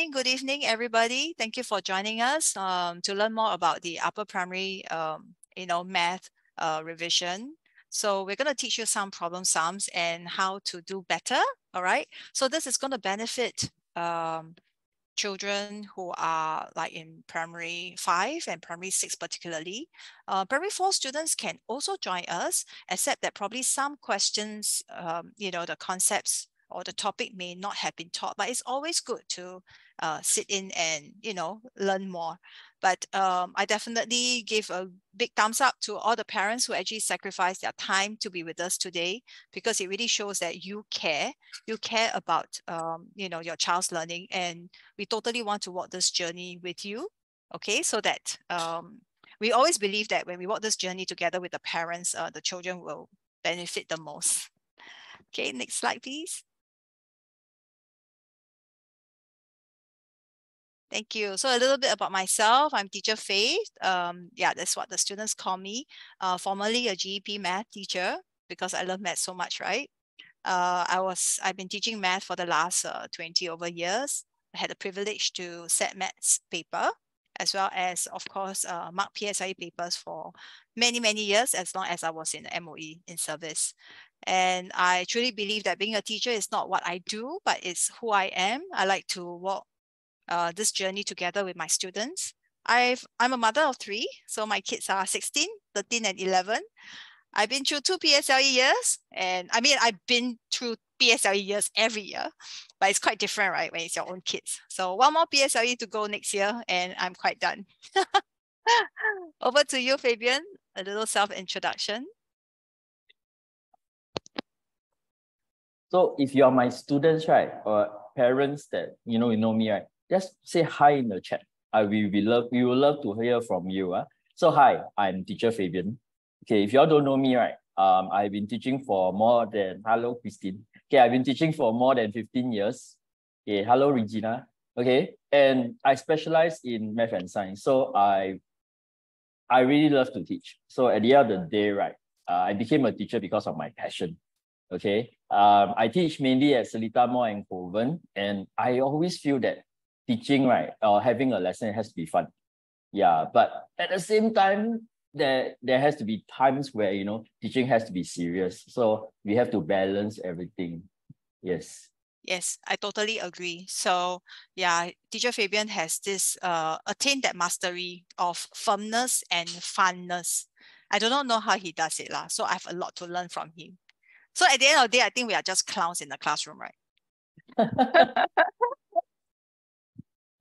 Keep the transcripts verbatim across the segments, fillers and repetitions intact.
evening. Good evening, everybody. Thank you for joining us um, to learn more about the upper primary, um, you know, math uh, revision. So we're going to teach you some problem sums and how to do better. All right. So this is going to benefit um, children who are like in primary five and primary six particularly. Uh, primary four students can also join us, except that probably some questions, um, you know, the concepts or the topic may not have been taught, but it's always good to uh, sit in and, you know, learn more. But um, I definitely give a big thumbs up to all the parents who actually sacrificed their time to be with us today, because it really shows that you care. You care about, um, you know, your child's learning, and we totally want to walk this journey with you. Okay, so that um, we always believe that when we walk this journey together with the parents, uh, the children will benefit the most. Okay, next slide, please. Thank you. So a little bit about myself. I'm teacher Faith. Um, yeah, that's what the students call me. Uh, formerly a G E P math teacher, because I love math so much, right? Uh, I was, I've been teaching math for the last uh, twenty over years. I had the privilege to set maths paper, as well as, of course, uh, mark P S L E papers for many, many years, as long as I was in the M O E in service. And I truly believe that being a teacher is not what I do, but it's who I am. I like to walk Uh, this journey together with my students. I've, I'm a mother of three, so my kids are sixteen, thirteen, and eleven. I've been through two P S L E years, and I mean, I've been through P S L E years every year, but it's quite different, right, when it's your own kids. So one more P S L E to go next year, and I'm quite done. Over to you, Fabian, a little self-introduction. So if you are my students, right, or parents that, you know, you know me, right, just say hi in the chat. I we will love we will love to hear from you. Huh? So hi, I'm teacher Fabian. Okay, if y'all don't know me, right? Um, I've been teaching for more than hello, Christine. Okay, I've been teaching for more than fifteen years. Okay, hello, Regina. Okay, and I specialize in math and science. So I I really love to teach. So at the end of the day, right, uh, I became a teacher because of my passion. Okay. Um, I teach mainly at Selitamore and Coven, and I always feel that teaching, right, or having a lesson has to be fun. Yeah, but at the same time, there, there has to be times where, you know, teaching has to be serious. So we have to balance everything. Yes. Yes, I totally agree. So yeah, teacher Fabian has this, uh, attained that mastery of firmness and funness. I do not know how he does it lah. So I have a lot to learn from him. So at the end of the day, I think we are just clowns in the classroom, right?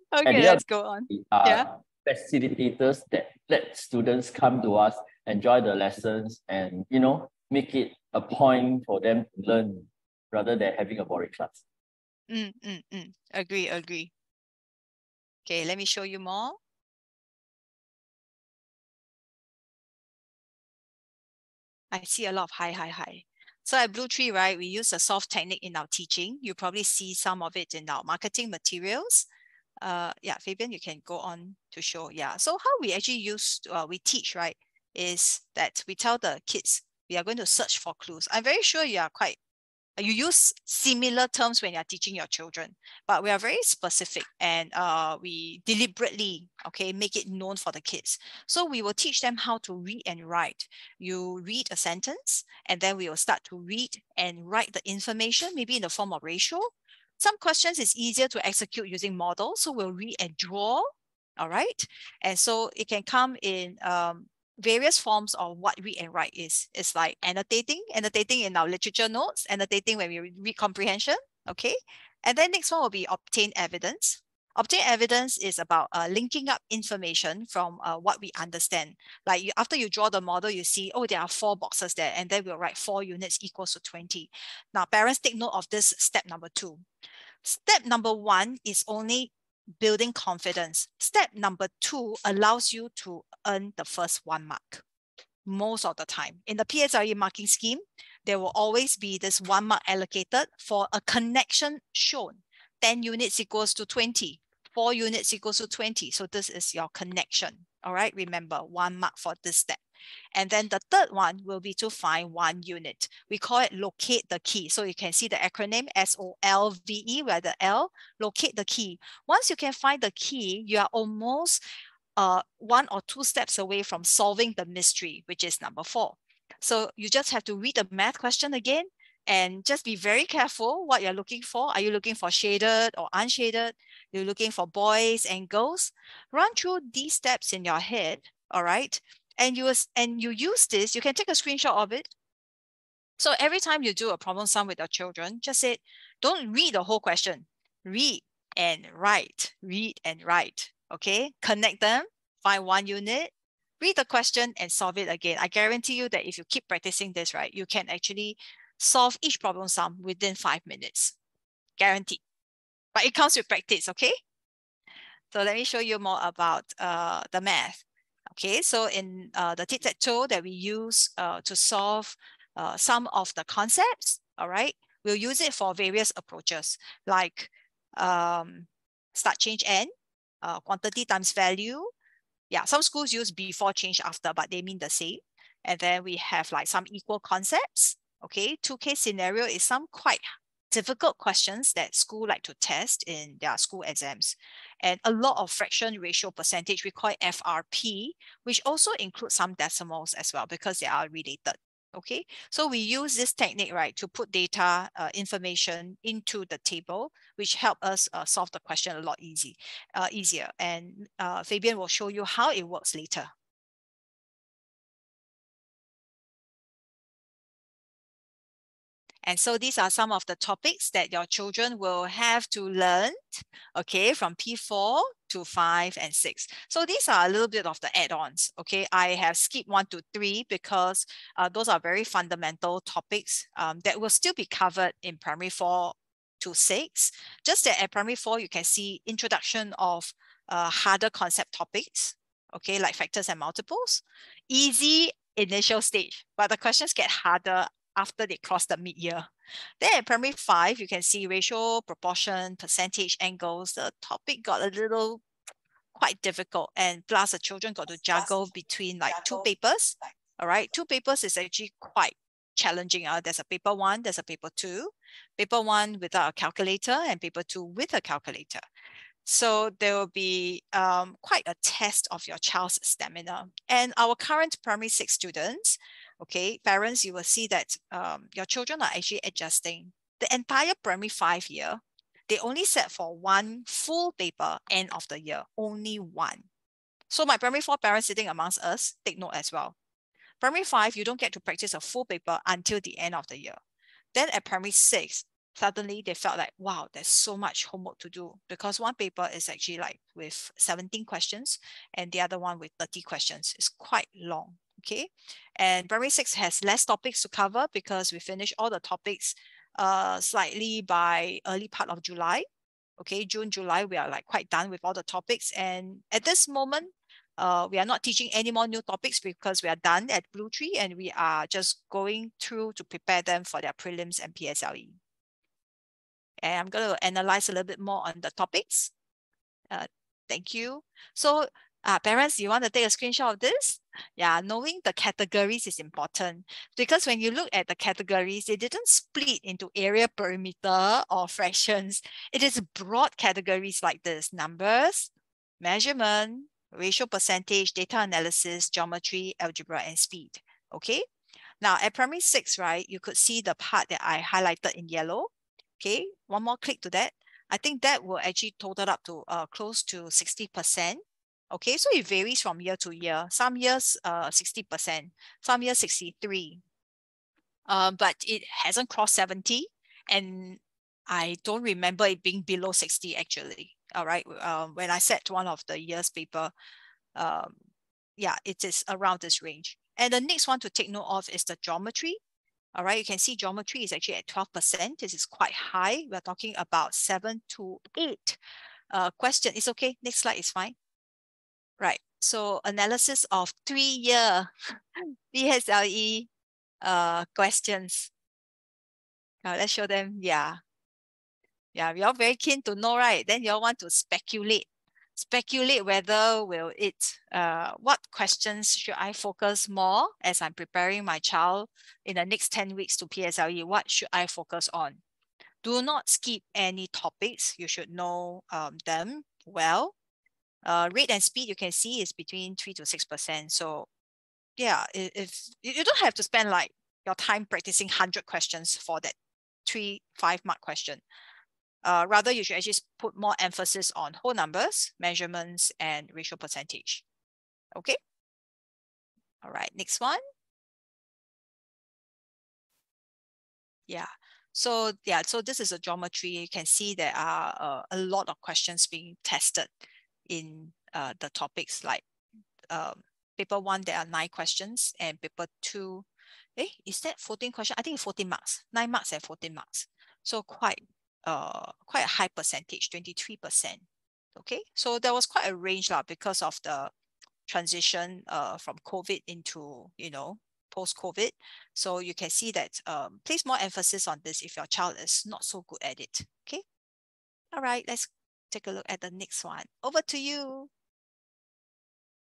Okay, let's go on. Uh, yeah. Facilitators that let students come to us, enjoy the lessons, and, you know, make it a point for them to learn rather than having a boring class. Mm, mm, mm. Agree, agree. Okay, let me show you more. I see a lot of hi, hi, hi. So at Blue Tree, right, we use a soft technique in our teaching. You probably see some of it in our marketing materials. Uh, yeah, Fabian, you can go on to show. Yeah, so how we actually use, uh, we teach, right, is that we tell the kids, we are going to search for clues. I'm very sure you are quite, you use similar terms when you're teaching your children, but we are very specific, and uh, we deliberately, okay, make it known for the kids. So we will teach them how to read and write. You read a sentence, and then we will start to read and write the information, maybe in the form of ratio. Some questions is easier to execute using models, so we'll read and draw, all right? And so it can come in um, various forms of what read and write is. It's like annotating, annotating in our literature notes, annotating when we read comprehension, okay? And then next one will be obtain evidence. Obtain evidence is about uh, linking up information from uh, what we understand. Like you, after you draw the model, you see, oh, there are four boxes there, and then we'll write four units equals to twenty. Now, parents, take note of this step number two. Step number one is only building confidence. Step number two allows you to earn the first one mark most of the time. In the P S L E marking scheme, there will always be this one mark allocated for a connection shown. ten units equals to twenty, four units equals to twenty. So this is your connection. All right, remember, one mark for this step. And then the third one will be to find one unit. We call it locate the key. So you can see the acronym S O L V E, where the L, locate the key. Once you can find the key, you are almost uh, one or two steps away from solving the mystery, which is number four. So you just have to read the math question again and just be very careful what you're looking for. Are you looking for shaded or unshaded? You're looking for boys and girls. Run through these steps in your head, all right? And you, and you use this, you can take a screenshot of it. So every time you do a problem sum with your children, just say, don't read the whole question. Read and write, read and write, okay? Connect them, find one unit, read the question and solve it again. I guarantee you that if you keep practicing this, right, you can actually solve each problem sum within five minutes, guaranteed. But it comes with practice, okay? So let me show you more about uh, the math. Okay, so in uh, the tic-tac-toe that we use uh, to solve uh, some of the concepts, all right, we'll use it for various approaches like um, start, change, end, uh, quantity times value. Yeah, some schools use before, change, after, but they mean the same. And then we have like some equal concepts. Okay, two K scenario is some quite difficult questions that school like to test in their school exams. And a lot of fraction, ratio, percentage, we call it F R P, which also includes some decimals as well because they are related. Okay, so we use this technique, right, to put data, uh, information into the table, which help us uh, solve the question a lot easy, uh, easier. And uh, Fabian will show you how it works later. And so these are some of the topics that your children will have to learn, okay, from P four to five and six. So these are a little bit of the add-ons, okay. I have skipped one to three because uh, those are very fundamental topics um, that will still be covered in primary four to six. Just that at primary four, you can see introduction of uh, harder concept topics, okay, like factors and multiples. Easy initial stage, but the questions get harder after they cross the mid-year. Then at primary five, you can see ratio, proportion, percentage, angles. The topic got a little quite difficult, and plus the children got to juggle between like two papers. All right, two papers is actually quite challenging. Uh, there's a paper one, there's a paper two, paper one without a calculator and paper two with a calculator. So there will be um, quite a test of your child's stamina. And our current primary six students, okay, parents, you will see that um, your children are actually adjusting. The entire primary five year, they only sat for one full paper end of the year, only one. So my primary four parents sitting amongst us, take note as well. Primary five, you don't get to practice a full paper until the end of the year. Then at primary six, suddenly they felt like, wow, there's so much homework to do because one paper is actually like with seventeen questions and the other one with thirty questions. It's quite long. Okay, and primary six has less topics to cover because we finish all the topics uh, slightly by early part of July. Okay, June, July, we are like quite done with all the topics. And at this moment, uh, we are not teaching any more new topics because we are done at Blue Tree and we are just going through to prepare them for their prelims and P S L E. And I'm going to analyze a little bit more on the topics. Uh, thank you. So uh, parents, you want to take a screenshot of this? Yeah, knowing the categories is important because when you look at the categories, they didn't split into area, perimeter, or fractions. It is broad categories like this: numbers, measurement, ratio, percentage, data analysis, geometry, algebra, and speed. Okay. Now at primary six, right, you could see the part that I highlighted in yellow. Okay, one more click to that. I think that will actually total up to uh, close to sixty percent. Okay, so it varies from year to year. Some years uh, sixty percent, some years sixty-three. Um, but it hasn't crossed seventy. And I don't remember it being below sixty actually. All right, um, when I set one of the year's paper, um, yeah, it is around this range. And the next one to take note of is the geometry. All right, you can see geometry is actually at twelve percent. This is quite high. We're talking about seven to eight uh, question. It's okay, next slide is fine. Right, so analysis of three-year P S L E uh, questions. Now let's show them, yeah. Yeah, we are very keen to know, right? Then you all want to speculate. speculate whether will it, uh, what questions should I focus more as I'm preparing my child in the next ten weeks to P S L E, what should I focus on? Do not skip any topics, you should know um, them well. Uh, rate and speed, you can see is between three to six percent. So yeah, if, if you don't have to spend like your time practicing one hundred questions for that three, five mark question. Uh, rather, you should actually put more emphasis on whole numbers, measurements, and ratio percentage. Okay. All right, next one. Yeah. So yeah, so this is a geometry. You can see there are uh, a lot of questions being tested in uh, the topics like um, paper one, there are nine questions, and paper two, eh, is that fourteen questions? I think fourteen marks, nine marks and fourteen marks. So quite, uh, quite a high percentage, twenty-three percent. Okay, so there was quite a range lah, because of the transition uh, from COVID into, you know, post-COVID. So you can see that um, place more emphasis on this if your child is not so good at it. Okay, all right, let's take a look at the next one. Over to you.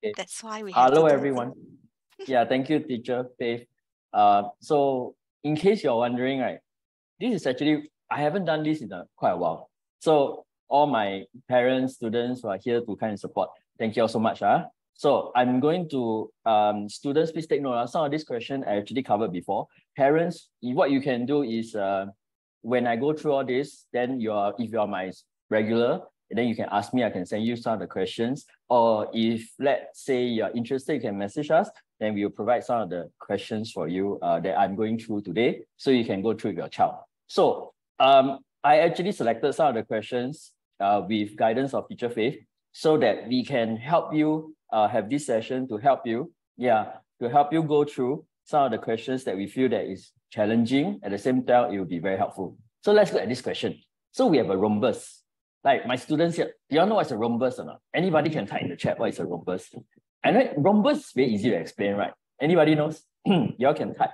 Okay. That's why we have hello everyone. Yeah, thank you, teacher Faith. Uh, so in case you're wondering, right, this is actually, I haven't done this in a, quite a while. So all my parents, students who are here to kind of support, thank you all so much. Huh? So I'm going to, um, students, please take note. Some of this question I actually covered before. Parents, what you can do is, uh, when I go through all this, then you're, if you're my regular, and then you can ask me, I can send you some of the questions. Or if, let's say, you're interested, you can message us, then we will provide some of the questions for you uh, that I'm going through today, so you can go through with your child. So um, I actually selected some of the questions uh, with guidance of Teacher Faith, so that we can help you uh, have this session to help you, yeah, to help you go through some of the questions that we feel that is challenging. At the same time, it will be very helpful. So let's look at this question. So we have a rhombus. Like my students here, do you know what's a rhombus or not? Anybody can type in the chat what is a rhombus. And right, rhombus is very easy to explain, right? Anybody knows? Y'all can type.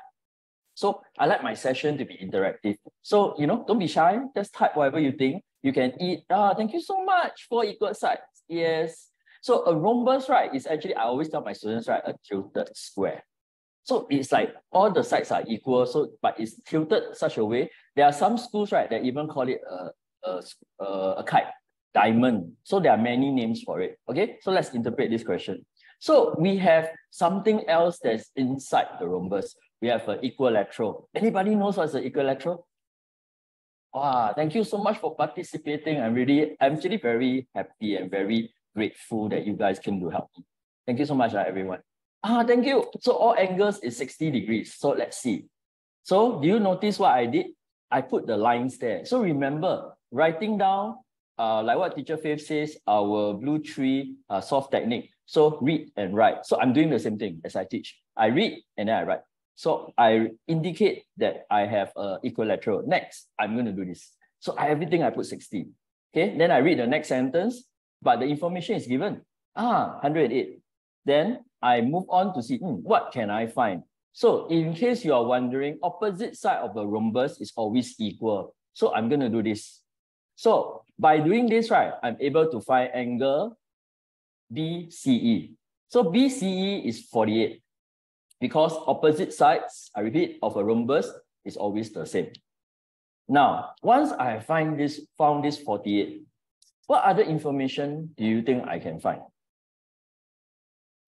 So I like my session to be interactive. So, you know, don't be shy. Just type whatever you think. You can eat. Ah, thank you so much. Four equal sides. Yes. So a rhombus, right, is actually, I always tell my students, right, a tilted square. So it's like all the sides are equal, so but it's tilted such a way. There are some schools, right, that even call it a A, a kite, diamond. So there are many names for it. Okay, so let's interpret this question. So we have something else that's inside the rhombus. We have an equilateral. Anybody knows what's an equilateral? Wow, thank you so much for participating. I'm really, I'm actually very happy and very grateful that you guys came to help me. Thank you so much, everyone. Ah, thank you. So all angles is sixty degrees. So let's see. So do you notice what I did? I put the lines there. So remember, writing down, uh, like what Teacher Faith says, our Blue Tree uh, soft technique. So read and write. So I'm doing the same thing as I teach. I read and then I write. So I indicate that I have an equilateral. Next, I'm going to do this. So I, everything I put sixty. Okay, then I read the next sentence, but the information is given. Ah, one hundred eight. Then I move on to see, hmm, what can I find? So in case you are wondering, opposite side of a rhombus is always equal. So I'm going to do this. So by doing this, right, I'm able to find angle B C E. So B C E is forty-eight because opposite sides, I repeat, of a rhombus is always the same. Now, once I find this, found this forty-eight, what other information do you think I can find?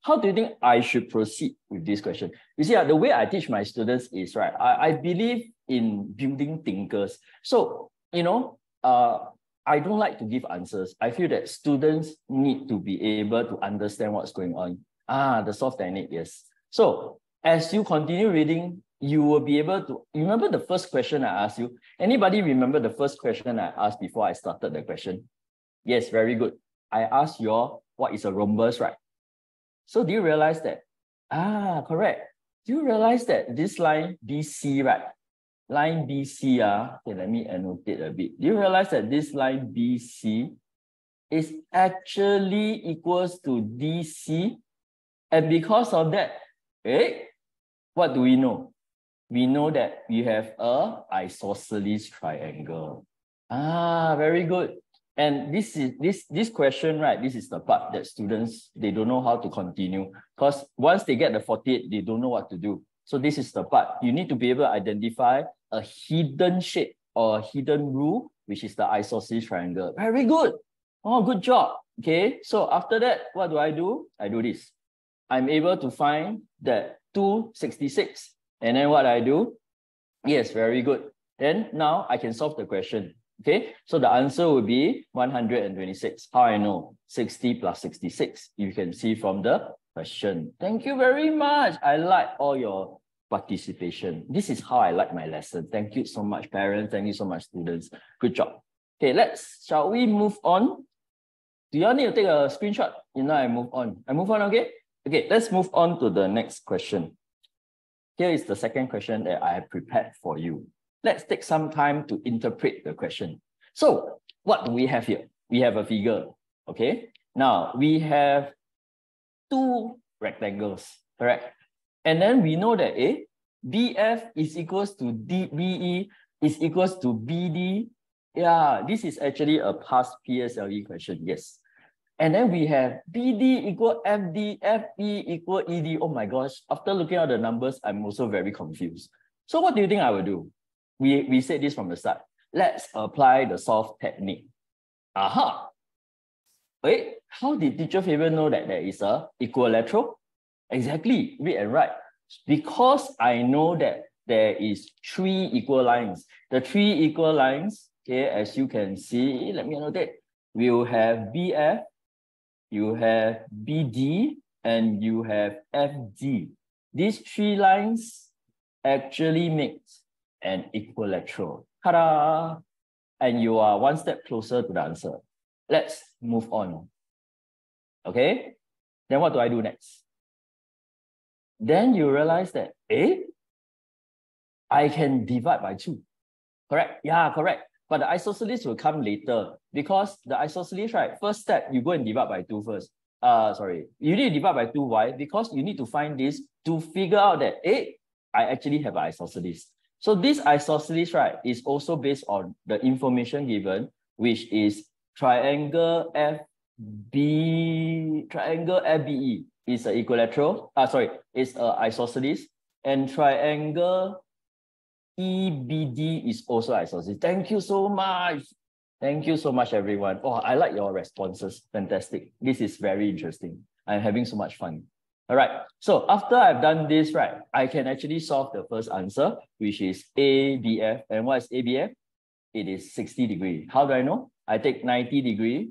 How do you think I should proceed with this question? You see, the way I teach my students is, right, I, I believe in building thinkers. So, you know, uh, I don't like to give answers. I feel that students need to be able to understand what's going on. Ah, the soft technique, yes. So, as you continue reading, you will be able to, you remember the first question I asked you? Anybody remember the first question I asked before I started the question? Yes, very good. I asked you all, what is a rhombus, right? So do you realize that? Ah, correct. Do you realize that this line B C, right? Line B C, ah, okay, let me annotate a bit. Do you realize that this line B C is actually equals to D C? And because of that, eh, what do we know? We know that we have a isosceles triangle. Ah, very good. And this is this this question, right? This is the part that students, they don't know how to continue, because once they get the forty-eight, they don't know what to do. So this is the part. You need to be able to identify a hidden shape or a hidden rule, which is the isosceles triangle. Very good. Oh, good job. Okay. So after that, what do I do? I do this. I'm able to find that two sixty-six. And then what I do? Yes, very good. Then now I can solve the question. Okay, so the answer would be one hundred twenty-six. How I know? sixty plus sixty-six. You can see from the question. Thank you very much. I like all your participation. This is how I like my lesson. Thank you so much, parents. Thank you so much, students. Good job. Okay, let's, shall we move on? Do you all need to take a screenshot? You know, I move on. I move on, okay? Okay, let's move on to the next question. Here is the second question that I have prepared for you. Let's take some time to interpret the question. So what do we have here? We have a figure, okay? Now we have two rectangles, correct? And then we know that A, B F is equals to D, B E is equals to B D. Yeah, this is actually a past P S L E question, yes. And then we have B D equal F D, F E equal E D. Oh my gosh, after looking at the numbers, I'm also very confused. So what do you think I will do? We, we said this from the start. Let's apply the solve technique. Aha! Wait, how did teacher Fabian know that there is a equilateral? Exactly, read and write. Because I know that there is three equal lines. The three equal lines, okay, as you can see, let me annotate. We'll have B F, you have B D, and you have F D. These three lines actually mix and equilateral. Ta-da! And you are one step closer to the answer. Let's move on. Okay? Then what do I do next? Then you realize that, eh? I can divide by two. Correct? Yeah, correct. But the isosceles will come later, because the isosceles, right? First step, you go and divide by two first. Uh, sorry. You need to divide by two. Why? Because you need to find this to figure out that, eh? I actually have an isosceles. So this isosceles, right, is also based on the information given, which is triangle F B, triangle F B E is an equilateral, uh, sorry, is an isosceles, and triangle E B D is also isosceles. Thank you so much. Thank you so much, everyone. Oh, I like your responses. Fantastic. This is very interesting. I'm having so much fun. All right, so after I've done this, right, I can actually solve the first answer, which is A B F. And what is A B F? It is sixty degrees. How do I know? I take ninety degrees,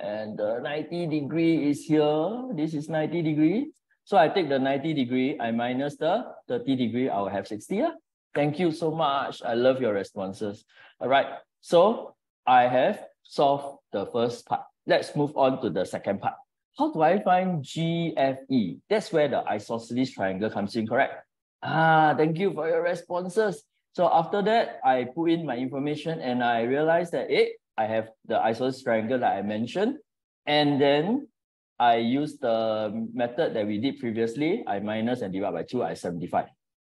and uh, ninety degrees is here. This is ninety degrees. So I take the ninety degrees, I minus the thirty degrees, I will have sixty. Yeah? Thank you so much. I love your responses. All right, so I have solved the first part. Let's move on to the second part. How do I find G F E? That's where the isosceles triangle comes in, correct? Ah, thank you for your responses. So after that, I put in my information and I realized that, eh, I have the isosceles triangle that I mentioned. And then I used the method that we did previously. I minus and divide by two, I seventy-five.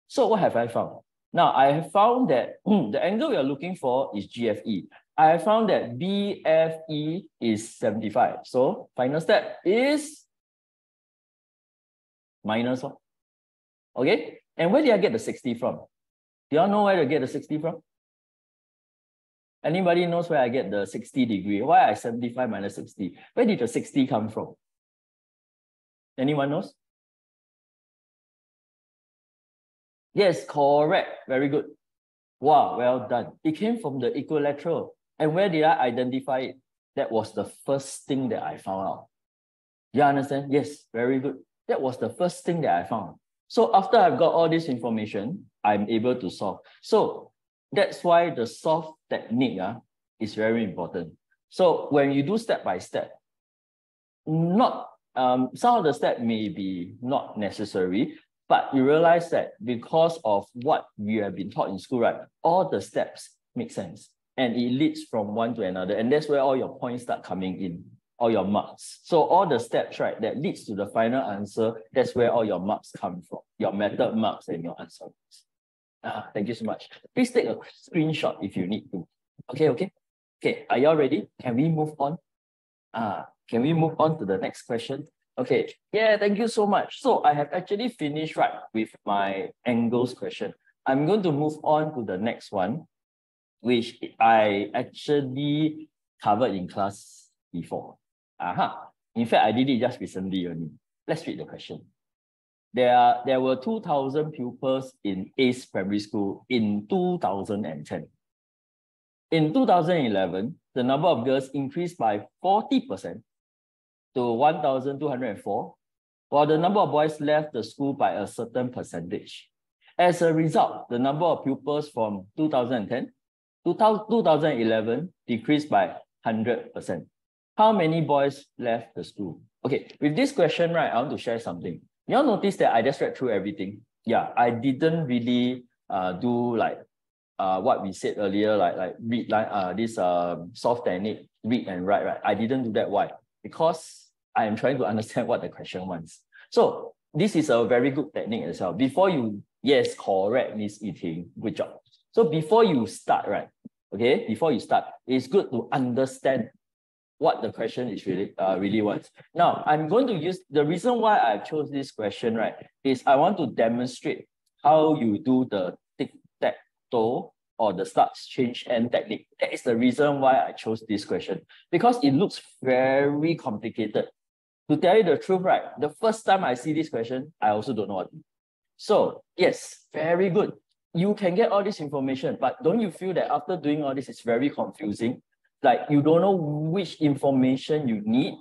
So what have I found? Now, I have found that hmm, the angle we are looking for is G F E. I found that B F E is seventy-five. So final step is minus one. Okay? And where did I get the sixty from? Do y'all know where to get the sixty from? Anybody knows where I get the sixty degree? Why I seventy-five minus sixty? Where did the sixty come from? Anyone knows? Yes, correct. Very good. Wow, well done. It came from the equilateral. And where did I identify it? That was the first thing that I found out. You understand? Yes, very good. That was the first thing that I found. So after I've got all this information, I'm able to solve. So that's why the solve technique uh, is very important. So when you do step by step, not um, some of the steps may be not necessary, but you realize that because of what you have been taught in school, right, all the steps make sense. And it leads from one to another. And that's where all your points start coming in, all your marks. So all the steps, right, that leads to the final answer, that's where all your marks come from, your method marks and your answer marks. Ah, thank you so much. Please take a screenshot if you need to. Okay, okay. Okay, are y'all ready? Can we move on? Uh, can we move on to the next question? Okay, yeah, thank you so much. So I have actually finished right with my angles question. I'm going to move on to the next one, which I actually covered in class before. Aha. In fact, I did it just recently only. Let's read the question. There, are, there were two thousand pupils in Ace Primary School in two thousand ten. In two thousand eleven, the number of girls increased by forty percent to one thousand two hundred and four, while the number of boys left the school by a certain percentage. As a result, the number of pupils from two thousand ten to two thousand eleven decreased by one hundred percent. How many boys left the school? Okay, with this question, right, I want to share something. Y'all notice that I just read through everything. Yeah, I didn't really uh, do like uh, what we said earlier, like like read like uh, this uh, soft technique, read and write, right? I didn't do that. Why? Because I am trying to understand what the question wants. So this is a very good technique as well. Before you, yes, correct, Miss Yiting, good job. So before you start, right? Okay, before you start, it's good to understand what the question is really uh, really wants. Now, I'm going to use, the reason why I chose this question, right, is I want to demonstrate how you do the tic-tac-toe or the start, change, end technique. That is the reason why I chose this question, because it looks very complicated. To tell you the truth, right, the first time I see this question, I also don't know what to do. So, yes, very good. You can get all this information, but don't you feel that after doing all this, it's very confusing? Like you don't know which information you need.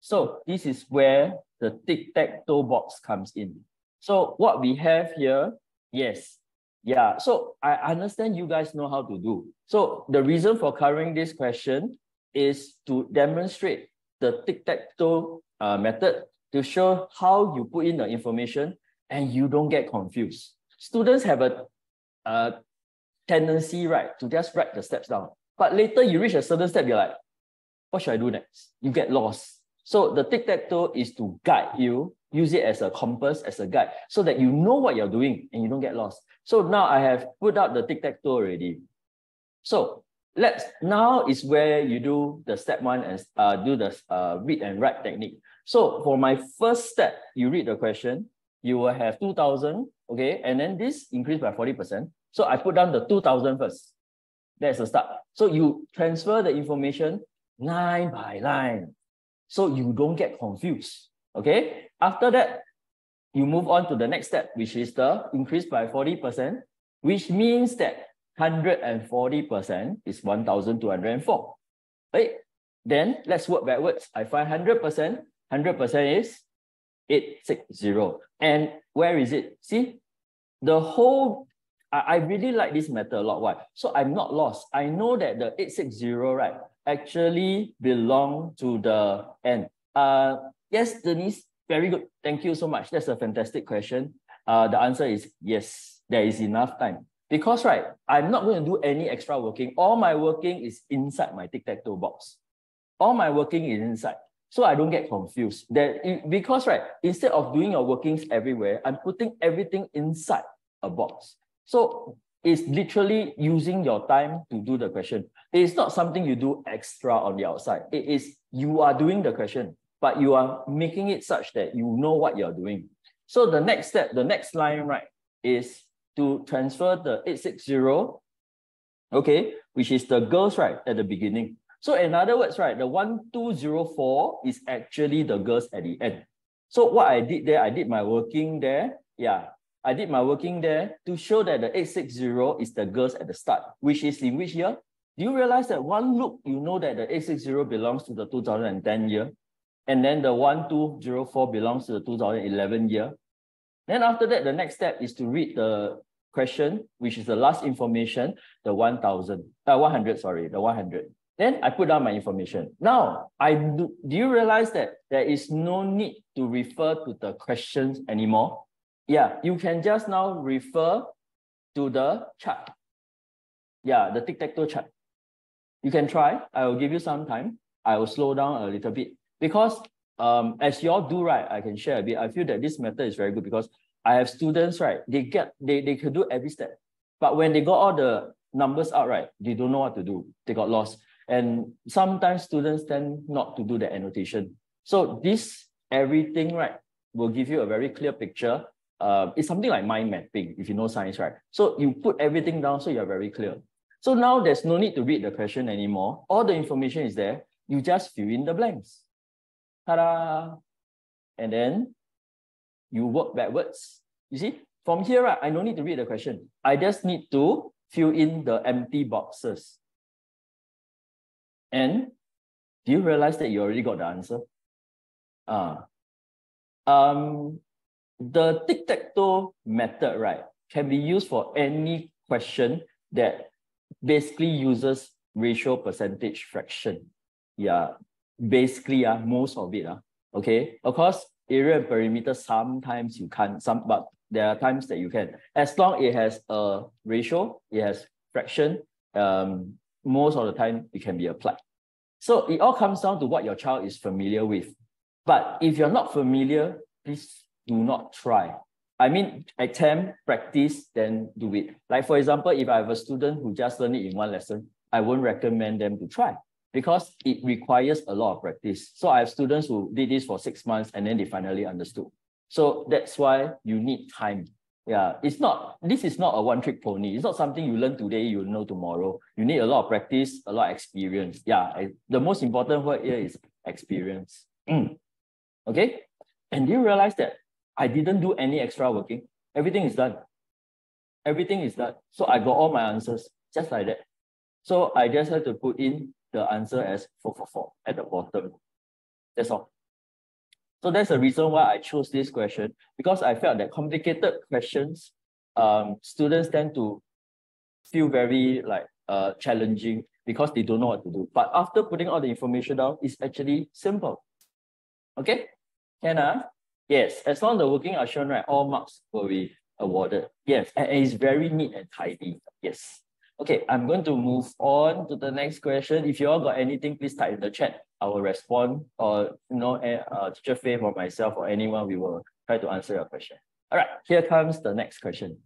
So this is where the tic-tac-toe box comes in. So what we have here, yes. Yeah, so I understand you guys know how to do. So the reason for covering this question is to demonstrate the tic-tac-toe uh, method to show how you put in the information and you don't get confused. Students have a, a tendency, right, to just write the steps down. But later you reach a certain step, you're like, what should I do next? You get lost. So the tic-tac-toe is to guide you, use it as a compass, as a guide, so that you know what you're doing and you don't get lost. So now I have put out the tic-tac-toe already. So let's, now is where you do the step one and uh, do the uh, read and write technique. So for my first step, you read the question, you will have two thousand, okay? And then this increased by forty percent. So I put down the two thousand first. That's the start. So you transfer the information line by line, so you don't get confused. Okay. After that, you move on to the next step, which is the increase by forty percent, which means that one hundred forty percent is one thousand two hundred and four. Right? Then let's work backwards. I find one hundred percent. one hundred percent is eight sixty. And where is it? See, the whole, I really like this method a lot. Why? So I'm not lost. I know that the eight sixty, right, actually belong to the end. Uh, yes, Denise, very good. Thank you so much. That's a fantastic question. Uh, the answer is yes, there is enough time. Because, right, I'm not going to do any extra working. All my working is inside my tic-tac-toe box. All my working is inside. So I don't get confused. That, because, right, instead of doing your workings everywhere, I'm putting everything inside a box. So it's literally using your time to do the question. It's not something you do extra on the outside. It is you are doing the question, but you are making it such that you know what you're doing. So the next step, the next line, right, is to transfer the eight sixty, okay, which is the girls, right, at the beginning. So in other words, right, the one two zero four is actually the girls at the end. So what I did there, I did my working there, yeah. I did my working there to show that the eight sixty is the girls at the start, which is in which year? Do you realize that one look, you know that the eight sixty belongs to the two thousand ten year, and then the one two zero four belongs to the two thousand eleven year. Then after that, the next step is to read the question, which is the last information, the one hundred. Then I put down my information. Now, I do, do you realize that there is no need to refer to the questions anymore? Yeah, you can just now refer to the chart. Yeah, the tic-tac-toe chart. You can try. I will give you some time. I will slow down a little bit. Because um, as you all do, right, I can share a bit. I feel that this method is very good because I have students, right, they get, they, they could do every step. But when they got all the numbers out, right, they don't know what to do. They got lost. And sometimes students tend not to do the annotation. So this everything, right, will give you a very clear picture. Uh, it's something like mind mapping, if you know science, right? So you put everything down so you're very clear. So now there's no need to read the question anymore. All the information is there. You just fill in the blanks. Ta-da! And then you work backwards. You see, from here, right, I don't need to read the question. I just need to fill in the empty boxes. And do you realize that you already got the answer? Uh, um, the tic-tac-toe method, right, can be used for any question that basically uses ratio, percentage, fraction. Yeah, basically, uh, most of it. Uh, okay, of course, area and perimeter, sometimes you can't, some, but there are times that you can. As long as it has a ratio, it has fraction, um, most of the time it can be applied. So it all comes down to what your child is familiar with. But if you're not familiar, please do not try. I mean, attempt, practice, then do it. Like for example, if I have a student who just learned it in one lesson, I won't recommend them to try because it requires a lot of practice. So I have students who did this for six months and then they finally understood. So that's why you need time. Yeah, it's not, this is not a one-trick pony. It's not something you learn today, you'll know tomorrow. You need a lot of practice, a lot of experience. Yeah, I, the most important word here is experience. Mm. Okay? And do you realize that I didn't do any extra working? Everything is done. Everything is done. So I got all my answers, just like that. So I just had to put in the answer as four four four at the bottom. That's all. So that's the reason why I chose this question, because I felt that complicated questions, um, students tend to feel very like uh, challenging because they don't know what to do. But after putting all the information down, it's actually simple. Okay? Can I? Yes. As long as the working are shown, right, all marks will be awarded. Yes. And it's very neat and tidy. Yes. Okay. I'm going to move on to the next question. If you all got anything, please type in the chat. I will respond, or you know, uh, Teacher Faith or myself or anyone, we will try to answer your question. All right, here comes the next question.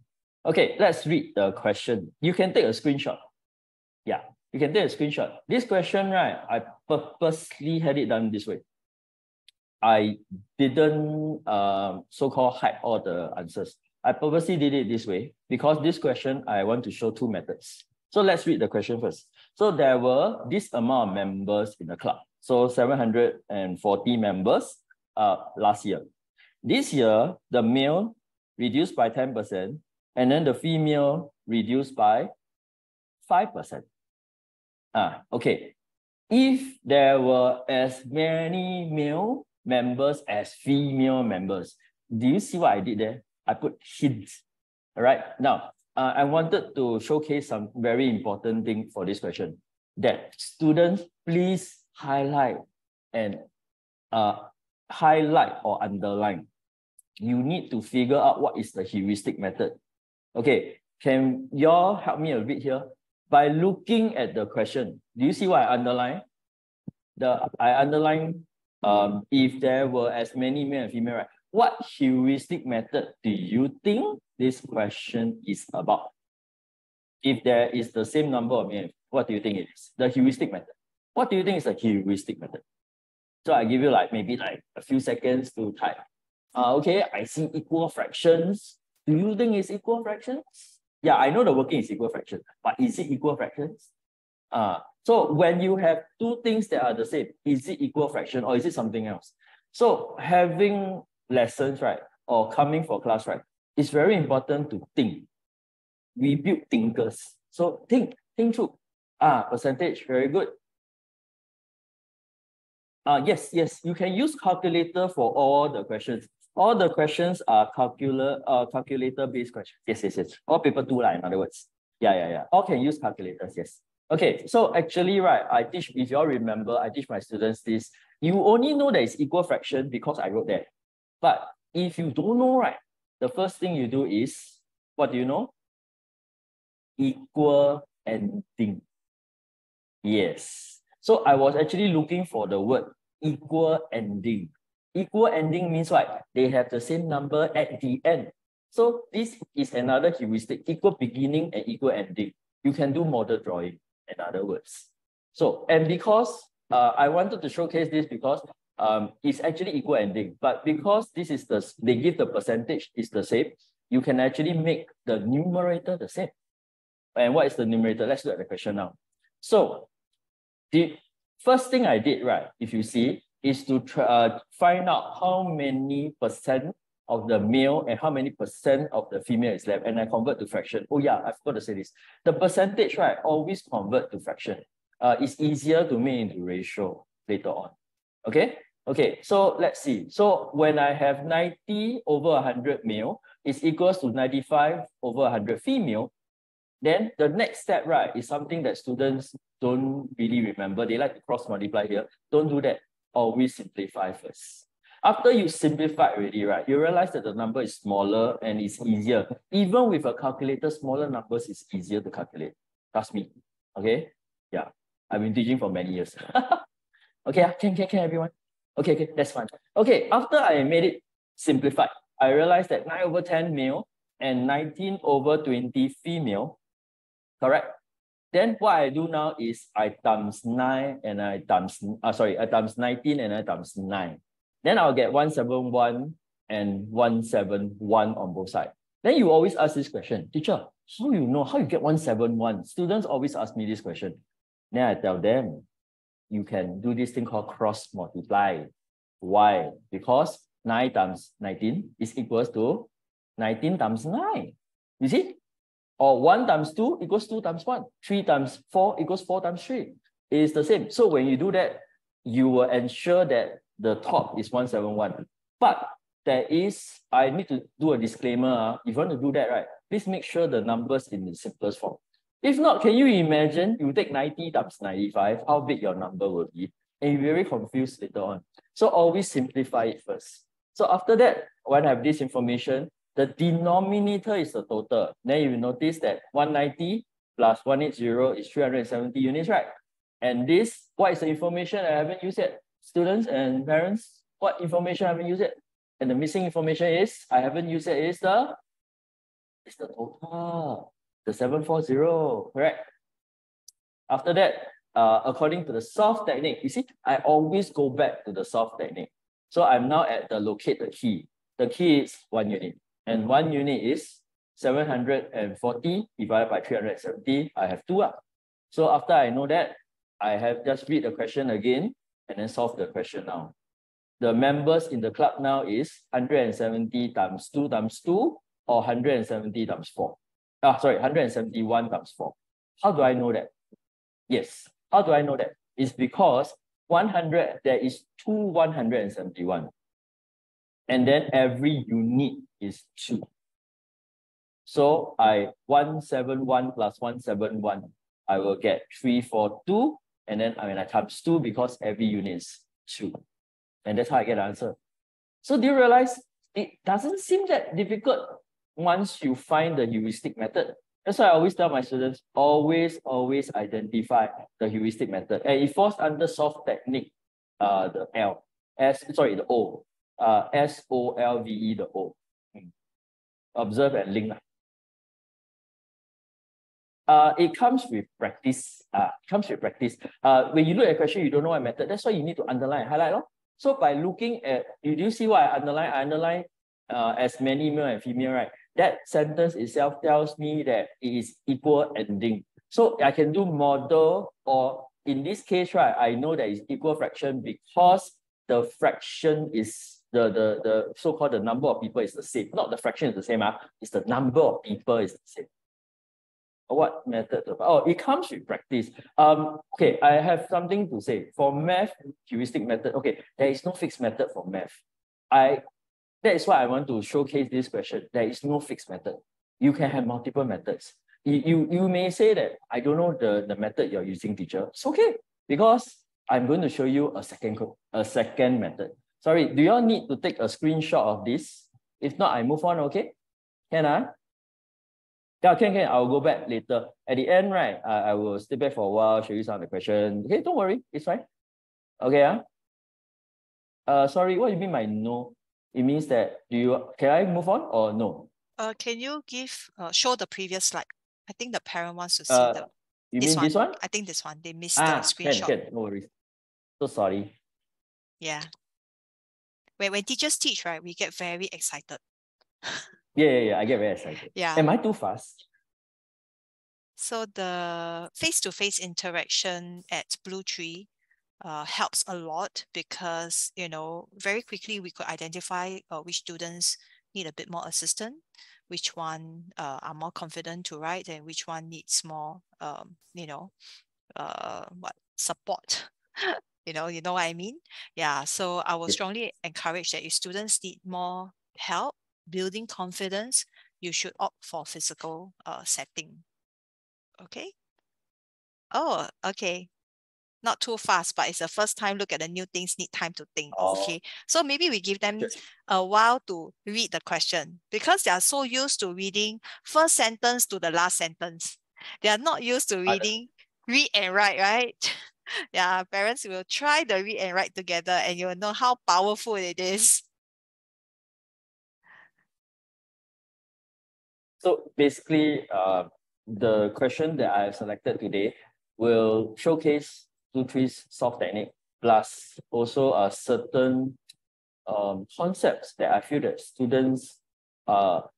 Okay, let's read the question. You can take a screenshot. Yeah, you can take a screenshot. This question, right, I purposely had it done this way. I didn't um, so-called hide all the answers. I purposely did it this way because this question, I want to show two methods. So let's read the question first. So there were this amount of members in the club. So seven hundred forty members uh, last year. This year, the male reduced by ten percent, and then the female reduced by five percent. Ah, okay. If there were as many male members as female members, do you see what I did there? I put hints. All right. Now, uh, I wanted to showcase some very important thing for this question, that students, please highlight and uh, highlight or underline. You need to figure out what is the heuristic method. Okay, can y'all help me a bit here? By looking at the question, do you see what I underline? The, I underline um, if there were as many male and female, right? What heuristic method do you think this question is about? If there is the same number of male, what do you think it is? The heuristic method. What do you think is a heuristic method? So I give you like maybe like a few seconds to type. Uh, okay, I see equal fractions. Do you think it's equal fractions? Yeah, I know the working is equal fractions, but is it equal fractions? Uh, so when you have two things that are the same, is it equal fraction or is it something else? So having lessons, right, or coming for class, right, it's very important to think. We build thinkers. So think, think through. Ah, percentage, very good. Uh, yes, yes, you can use calculator for all the questions. All the questions are calculator, uh, calculator-based questions. Yes, yes, yes. All paper two, like, in other words. Yeah, yeah, yeah. All can use calculators, yes. Okay, so actually, right, I teach, if you all remember, I teach my students this. You only know that it's equal fraction because I wrote that. But if you don't know, right, the first thing you do is, what do you know? Equal ending. Yes. So I was actually looking for the word equal ending. Equal ending means what? They have the same number at the end. So this is another heuristic, equal beginning and equal ending. You can do model drawing, in other words. So, and because uh, I wanted to showcase this because um, it's actually equal ending, but because this is the, they give the percentage is the same, you can actually make the numerator the same. And what is the numerator? Let's look at the question now. So the first thing I did, right, if you see, is to try, uh, find out how many percent of the male and how many percent of the female is left. And I convert to fraction. Oh yeah, I forgot to say this. The percentage, right, always convert to fraction. Uh, it's easier to make into ratio later on. Okay? Okay, so let's see. So when I have ninety over one hundred male, it's equals to ninety-five over one hundred female. Then the next step, right, is something that students don't really remember. They like to cross multiply here. Don't do that. Always simplify first. After you simplify already, right, you realize that the number is smaller and it's easier. Even with a calculator, smaller numbers is easier to calculate. Trust me. Okay? Yeah. I've been teaching for many years. Okay, can, can, can everyone? Okay, okay, that's fine. Okay, after I made it simplified, I realized that nine over ten male and nineteen over twenty female, correct? Then what I do now is I times nine and I times, uh, sorry, I times nineteen and I times nine. Then I'll get one seventy-one and one seventy-one on both sides. Then you always ask this question, teacher, how do you know how you get one seventy-one? Students always ask me this question. Then I tell them, you can do this thing called cross multiply. Why? Because nine times nineteen is equals to nineteen times nine. You see? Or one times two equals two times one. three times four equals four times three. It's the same. So when you do that, you will ensure that the top is one seventy-one. But there is, I need to do a disclaimer. Uh, if you want to do that, right, please make sure the number's in the simplest form. If not, can you imagine you take ninety times ninety-five, how big your number will be? And you'll be very confused later on. So always simplify it first. So after that, when I have this information, the denominator is the total. Then you notice that one ninety plus one eighty is three hundred seventy units, right? And this, what is the information I haven't used yet? Students and parents, what information I haven't used yet? And the missing information is, I haven't used it, is the, is the total, the seven forty, correct? After that, uh, according to the solve technique, you see, I always go back to the solve technique. So I'm now at the locate the key. The key is one unit. And one unit is seven hundred forty divided by three hundred seventy. I have two up. So after I know that, I have just read the question again and then solve the question now. The members in the club now is one seventy times two times two or one seventy times four. Ah, sorry, one seventy-one times four. How do I know that? Yes. How do I know that? It's because one hundred, there is two one seventy-one. And then every unit is two. So I one seventy-one plus one seventy-one, I will get three forty-two. And then I mean I times two because every unit is two. And that's how I get the answer. So do you realize it doesn't seem that difficult once you find the heuristic method? That's why I always tell my students, always, always identify the heuristic method. And it falls under soft technique, uh, the L, S, sorry, the O. Uh, S O L V E, the O. Hmm. Observe and link. Uh, it comes with practice. Uh, it comes with practice. Uh, when you look at a question, you don't know what method. That's why you need to underline and highlight. No? So by looking at, you do see what I underline? I underline uh, as many male and female, right? That sentence itself tells me that it is equal ending. So I can do model, or in this case, right, I know that it's equal fraction because the fraction is the, the, the so-called the number of people is the same. Not the fraction is the same, ah. It's the number of people is the same. What method? Oh, it comes with practice. Um, okay, I have something to say. For math, heuristic method, okay, there is no fixed method for math. I, that is why I want to showcase this question. There is no fixed method. You can have multiple methods. You, you, you may say that, I don't know the, the method you're using, teacher. It's okay, because I'm going to show you a second code, a second method. Sorry, do you all need to take a screenshot of this? If not, I move on, okay? Can I? Yeah, can, can. I'll go back later. At the end, right, I, I will stay back for a while, show you some of the questions. Okay, don't worry, it's fine. Okay, huh? Uh, sorry, what do you mean by no? It means that, do you, can I move on or no? Uh, can you give, uh, show the previous slide? I think the parent wants to see uh, the You this mean one. this one? I think this one. They missed ah, the screenshot. Can, can. No worries. So sorry. Yeah. When, when teachers teach, right, we get very excited. yeah, yeah, yeah. I get very excited. Yeah. Am I too fast? So the face-to-face interaction at Blue Tree uh, helps a lot because, you know, very quickly we could identify uh, which students need a bit more assistance, which one uh, are more confident to write, and which one needs more, um, you know, uh, what support. you know, you know what I mean? Yeah. So I will strongly encourage that if students need more help building confidence, you should opt for physical uh, setting. Okay. Oh, okay. Not too fast, but it's the first time. Look at the new things, need time to think. Oh. Okay. So maybe we give them a while to read the question because they are so used to reading first sentence to the last sentence. They are not used to reading read and write, right? Yeah, parents will try the read and write together and you'll know how powerful it is. So basically, uh, the question that I have selected today will showcase BlueTree's soft technique plus also a certain um, concepts that I feel that students are,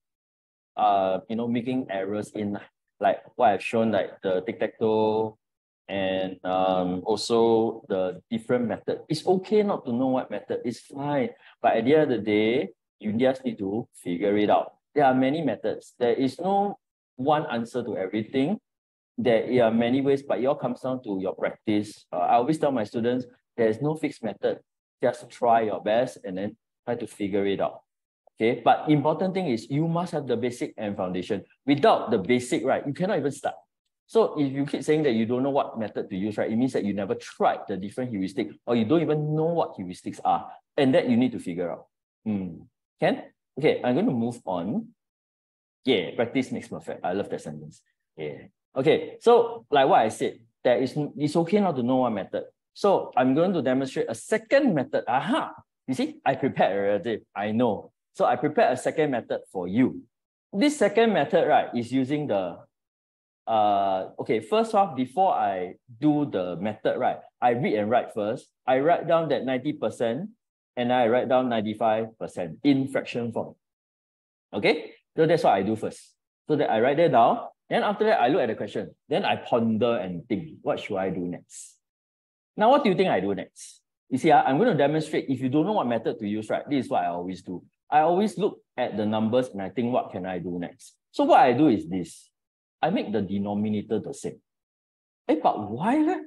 are you know making errors in, like what I've shown, like the tic-tac-toe and um, also the different method. It's okay not to know what method, it's fine. But at the end of the day, you just need to figure it out. There are many methods. There is no one answer to everything. There are many ways, but it all comes down to your practice. Uh, I always tell my students, there's no fixed method. Just try your best and then try to figure it out. Okay, but important thing is you must have the basic and foundation. Without the basic, right, you cannot even start. So if you keep saying that you don't know what method to use, right, it means that you never tried the different heuristics or you don't even know what heuristics are, and that you need to figure out. Mm. Can? Okay, I'm going to move on. Yeah, practice makes perfect. I love that sentence. Yeah. Okay, so like what I said, there is, it's okay not to know one method. So I'm going to demonstrate a second method. Aha! You see, I prepared already. I know. So I prepared a second method for you. This second method, right, is using the... Uh, okay, first off, before I do the method, right, I read and write first. I write down that ninety percent and I write down ninety-five percent in fraction form. Okay? So that's what I do first. So that I write that down. Then after that, I look at the question. Then I ponder and think, what should I do next? Now, what do you think I do next? You see, I'm going to demonstrate, if you don't know what method to use, right? This is what I always do. I always look at the numbers and I think, what can I do next? So what I do is this. I make the denominator the same. Hey, but why?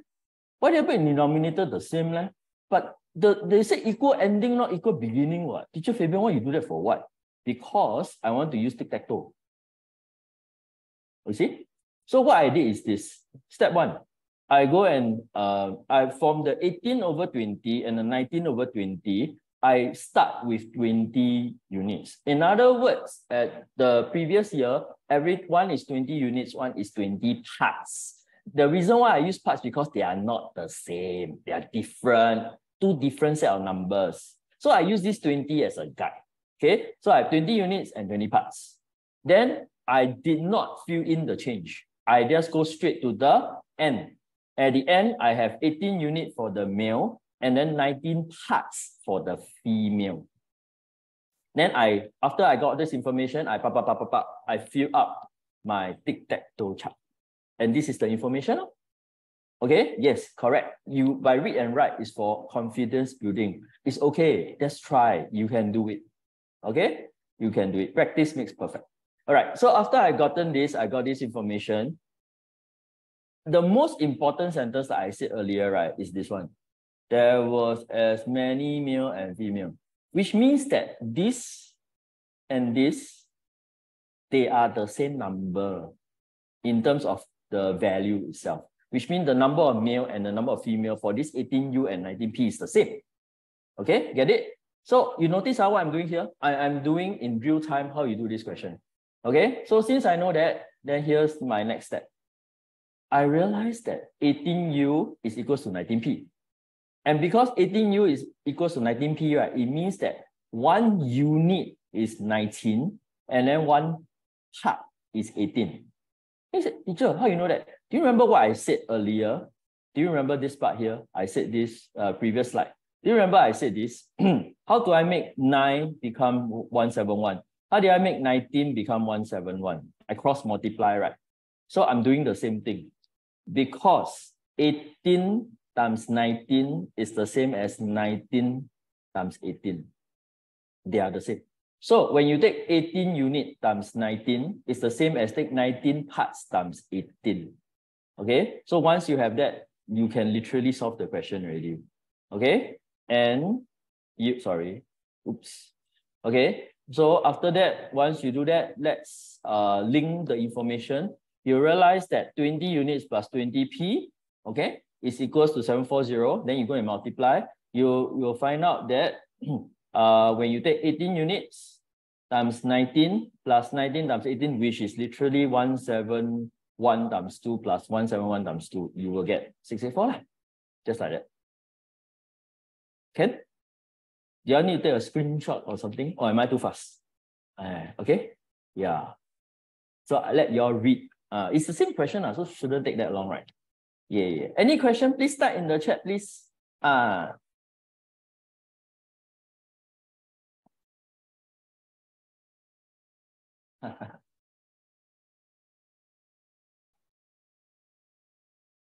Why do I make denominator the same? But the, they say equal ending, not equal beginning. What? Teacher Fabian, why you do that for what? Because I want to use tic-tac-toe. You see? So what I did is this. Step one, I go and uh, I from the eighteen over twenty and the nineteen over twenty, I start with twenty units. In other words, at the previous year, every one is twenty units, one is twenty parts. The reason why I use parts because they are not the same. They are different, two different set of numbers. So I use this twenty as a guide. Okay, so I have twenty units and twenty parts. Then I did not fill in the change. I just go straight to the end. At the end, I have eighteen units for the male and then nineteen parts for the female. Then I, after I got this information, I pop, pop, pop, pop, pop, I fill up my tic-tac-toe chart. And this is the information. Okay, yes, correct. You, by read and write is for confidence building. It's okay, just try, you can do it. Okay, you can do it. Practice makes perfect. All right, so after I've gotten this, I got this information. The most important sentence that I said earlier, right, is this one. There was as many male and female, which means that this and this, they are the same number in terms of the value itself, which means the number of male and the number of female for this eighteen U and nineteen P is the same. Okay, get it? So you notice how what I'm doing here? I, I'm doing in real time how you do this question. Okay, so since I know that, then here's my next step. I realized that eighteen U is equals to nineteen P. And because eighteen U is equals to nineteen P, right, it means that one unit is nineteen and then one part is eighteen. He said, teacher, how you know that? Do you remember what I said earlier? Do you remember this part here? I said this uh, previous slide. Do you remember I said this? How do I make nine become one seventy-one? How did I make nineteen become one seventy-one? I cross multiply, right? So I'm doing the same thing because eighteen times nineteen is the same as nineteen times eighteen. They are the same. So when you take eighteen unit times nineteen, it's the same as take nineteen parts times eighteen. Okay, so once you have that, you can literally solve the question already. Okay, and you, sorry, oops. Okay, so after that, once you do that, let's uh, link the information. You realize that twenty units plus twenty P, okay, is equals to seven forty. Then you go and multiply. You, you'll find out that uh, when you take eighteen units, times nineteen plus nineteen times eighteen, which is literally one seventy-one times two plus one seventy-one times two, you will get six eighty-four. Just like that. Can? Do you need to take a screenshot or something? Or am I too fast? Uh, okay? Yeah. So I let y'all read. Uh, it's the same question, uh, so shouldn't take that long, right? Yeah, yeah. Any question, please type in the chat, please. Uh,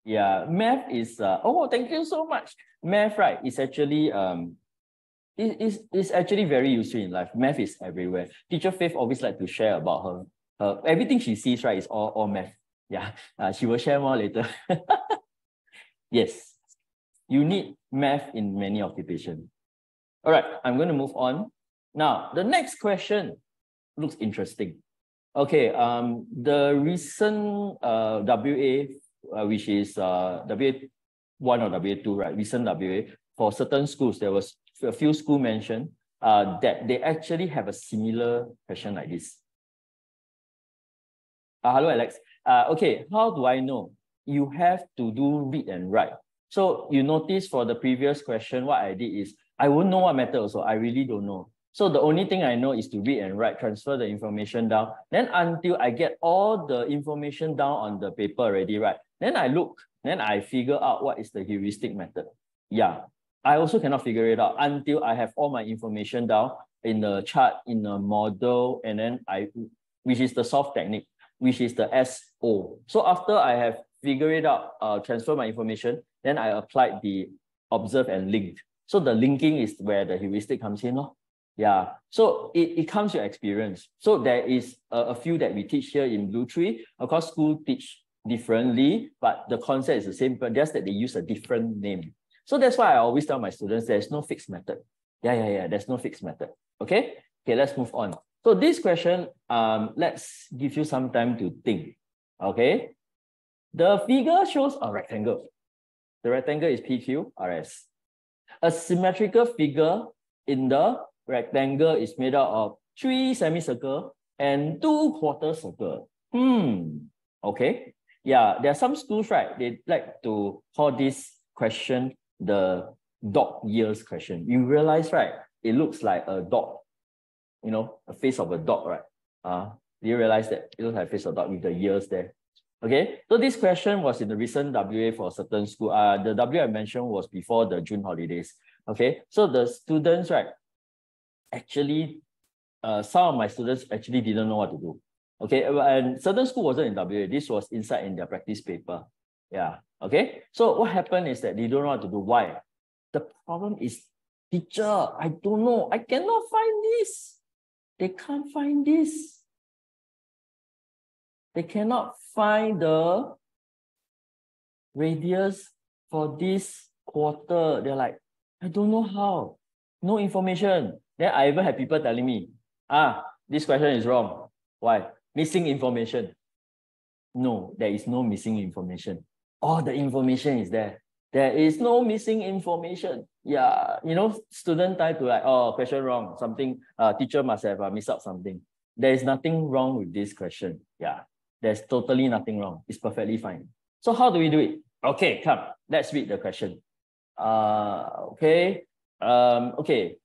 yeah, math is uh, oh, thank you so much. Math, right, is actually um it is is actually very useful in life. Math is everywhere. Teacher Faith always like to share about her her everything she sees, right, is all, all math. Yeah, uh, she will share more later. Yes, you need math in many occupations. All right, I'm going to move on now. The next question looks interesting. Okay, um, the recent uh, W A, uh, which is uh, W A one or W A two, right? Recent W A, for certain schools, there was a few schools mentioned uh, that they actually have a similar question like this. Uh, hello, Alex. Uh, okay, how do I know? You have to do read and write. So you notice for the previous question, what I did is, I won't know what method also, I really don't know. So the only thing I know is to read and write, transfer the information down. Then until I get all the information down on the paper already, right? Then I look, then I figure out what is the heuristic method. Yeah, I also cannot figure it out until I have all my information down in the chart, in the model, and then I, which is the soft technique, which is the S O. So after I have figured it out, uh, transfer my information, then I applied the observe and link. So the linking is where the heuristic comes in, no? Yeah, so it, it comes with experience. So there is a, a few that we teach here in Blue Tree. Of course, schools teach differently, but the concept is the same, but just that they use a different name. So that's why I always tell my students, there's no fixed method. Yeah, yeah, yeah, there's no fixed method. Okay, okay, let's move on. So this question, um, let's give you some time to think, okay? The figure shows a rectangle. The rectangle is P Q R S. A symmetrical figure in the rectangle is made out of three semicircles and two quarter circles. Hmm. Okay. Yeah, there are some schools, right? They like to call this question the dog ears question. You realize, right? It looks like a dog, you know, a face of a dog, right? Uh, do you realize that it looks like a face of a dog with the ears there? Okay. So this question was in the recent W A for a certain school. Uh, the W I mentioned was before the June holidays. Okay. So the students, right? Actually, uh, some of my students actually didn't know what to do. Okay, and certain school wasn't in W A. This was inside in their practice paper. Yeah, okay. So what happened is that they don't know what to do. Why? The problem is, teacher, I don't know. I cannot find this. They can't find this. They cannot find the radius for this quarter. They're like, I don't know how. No information. Then I even had people telling me, ah, this question is wrong. Why? Missing information. No, there is no missing information. All the information is there. There is no missing information. Yeah, you know, student type to like, oh, question wrong. Something, uh, teacher must have uh, missed out something. There is nothing wrong with this question. Yeah, there's totally nothing wrong. It's perfectly fine. So how do we do it? Okay, come, let's read the question. Uh, okay, um, okay.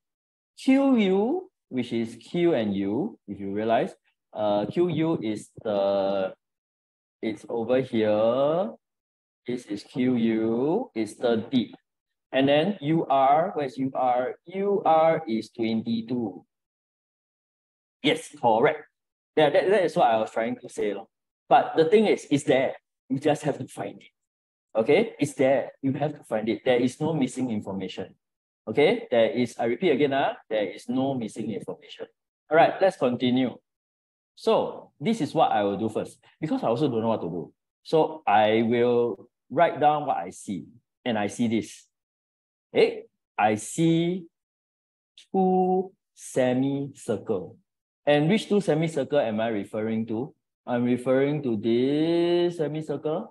Q U, which is Q and U, if you realize, uh, Q U is the is over here. This is Q U, is thirty. And then U R, where's U R? U R is twenty-two. Yes, correct. Yeah, that, that is what I was trying to say. But the thing is, it's there. You just have to find it. Okay, it's there. You have to find it. There is no missing information. Okay, there is, I repeat again, uh, there is no missing information. All right, let's continue. So this is what I will do first, because I also don't know what to do. So I will write down what I see, and I see this. Hey, I see two semicircles. And which two semicircles am I referring to? I'm referring to this semicircle,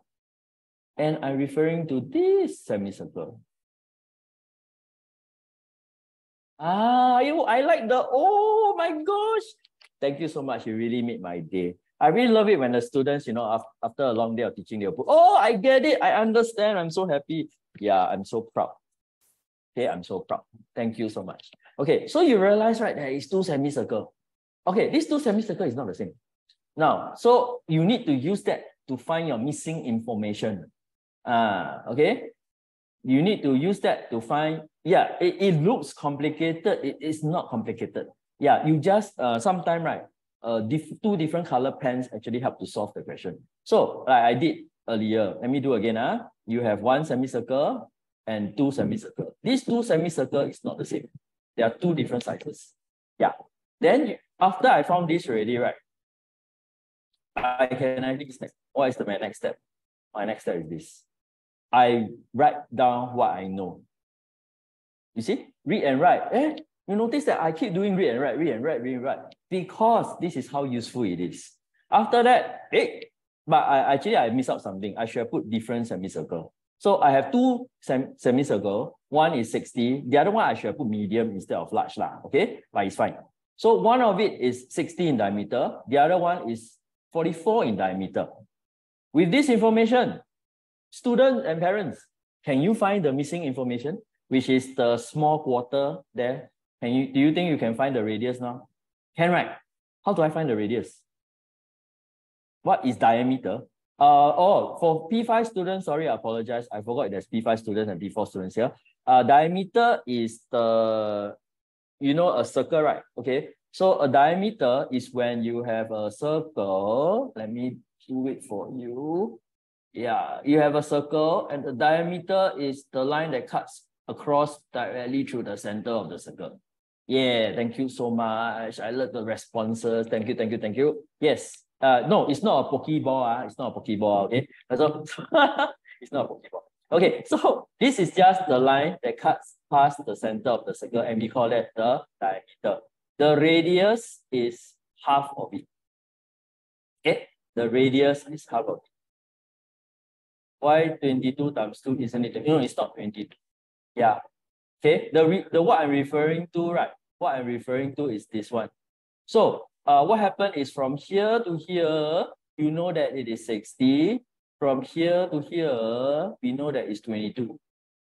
and I'm referring to this semicircle. Ah, you, I like the, oh my gosh. Thank you so much. You really made my day. I really love it when the students, you know, after a long day of teaching, they'll put, oh, I get it. I understand. I'm so happy. Yeah, I'm so proud. Okay, I'm so proud. Thank you so much. Okay, so you realize, right, there is two semicircles. Okay, these two semicircles is not the same. Now, so you need to use that to find your missing information. Ah, okay? You need to use that to find, yeah, it, it looks complicated. It is not complicated. Yeah, you just, uh, sometime, right, uh, diff two different color pens actually help to solve the question. So, like I did earlier, let me do again. Huh? You have one semicircle and two semicircles. These two semicircles is not the same. They are two different sizes. Yeah. Then, after I found this already, right, I can actually say, what is the, my next step? My next step is this. I write down what I know. You see? Read and write. Eh? You notice that I keep doing read and write, read and write, read and write, because this is how useful it is. After that, eh, but I, actually I miss out something. I should have put different semicircle. So I have two sem semicircle. One is sixty. The other one I should have put medium instead of large. Lah, okay? But it's fine. So one of it is sixty in diameter. The other one is forty-four in diameter. With this information, students and parents, can you find the missing information, which is the small quarter there? Can you, do you think you can find the radius now? Can, right? How do I find the radius? What is diameter? Uh, oh, for P five students, sorry, I apologize. I forgot there's P five students and P four students here. Uh, diameter is the, you know, a circle, right? Okay. So a diameter is when you have a circle. Let me do it for you. Yeah, you have a circle, and the diameter is the line that cuts across directly through the center of the circle. Yeah, thank you so much. I love the responses. Thank you, thank you, thank you. Yes. Uh, no, it's not a pokeball. Uh. It's not a pokeball, okay? So, it's not a pokeball. Okay, so this is just the line that cuts past the center of the circle, and we call that the diameter. The radius is half of it. Okay, the radius is half of it. Why twenty-two times two isn't it? No, it's not twenty-two. Yeah. Okay, the, re the what I'm referring to, right? What I'm referring to is this one. So, uh, what happened is from here to here, you know that it is sixty. From here to here, we know that it's twenty-two.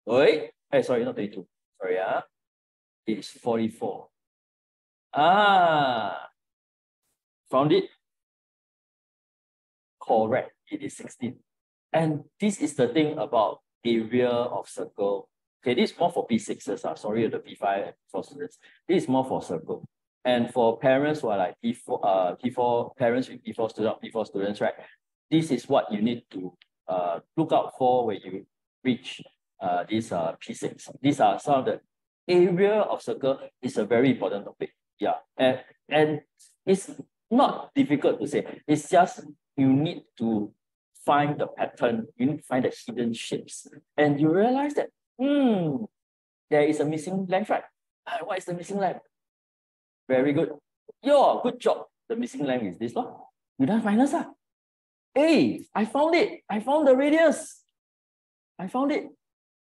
Right? Hey, sorry, not twenty-two. Sorry, ah. Uh, it's forty-four. Ah, found it? Correct, it is sixteen. And this is the thing about area of circle. Okay, this is more for P sixes, uh, sorry, the P five and P four students. This is more for circle. And for parents who are like P four, uh, P four parents with P four students, P four students, right? This is what you need to uh, look out for when you reach uh, this uh, P six. These are some of the area of circle is a very important topic. Yeah, and, and it's not difficult to say. It's just you need to find the pattern. You need to find the hidden shapes. And you realize that, hmm, there is a missing length, right? What is the missing length? Very good. Yo, good job. The missing length is this, lor. You don't have minus, ah. Hey, I found it. I found the radius. I found it.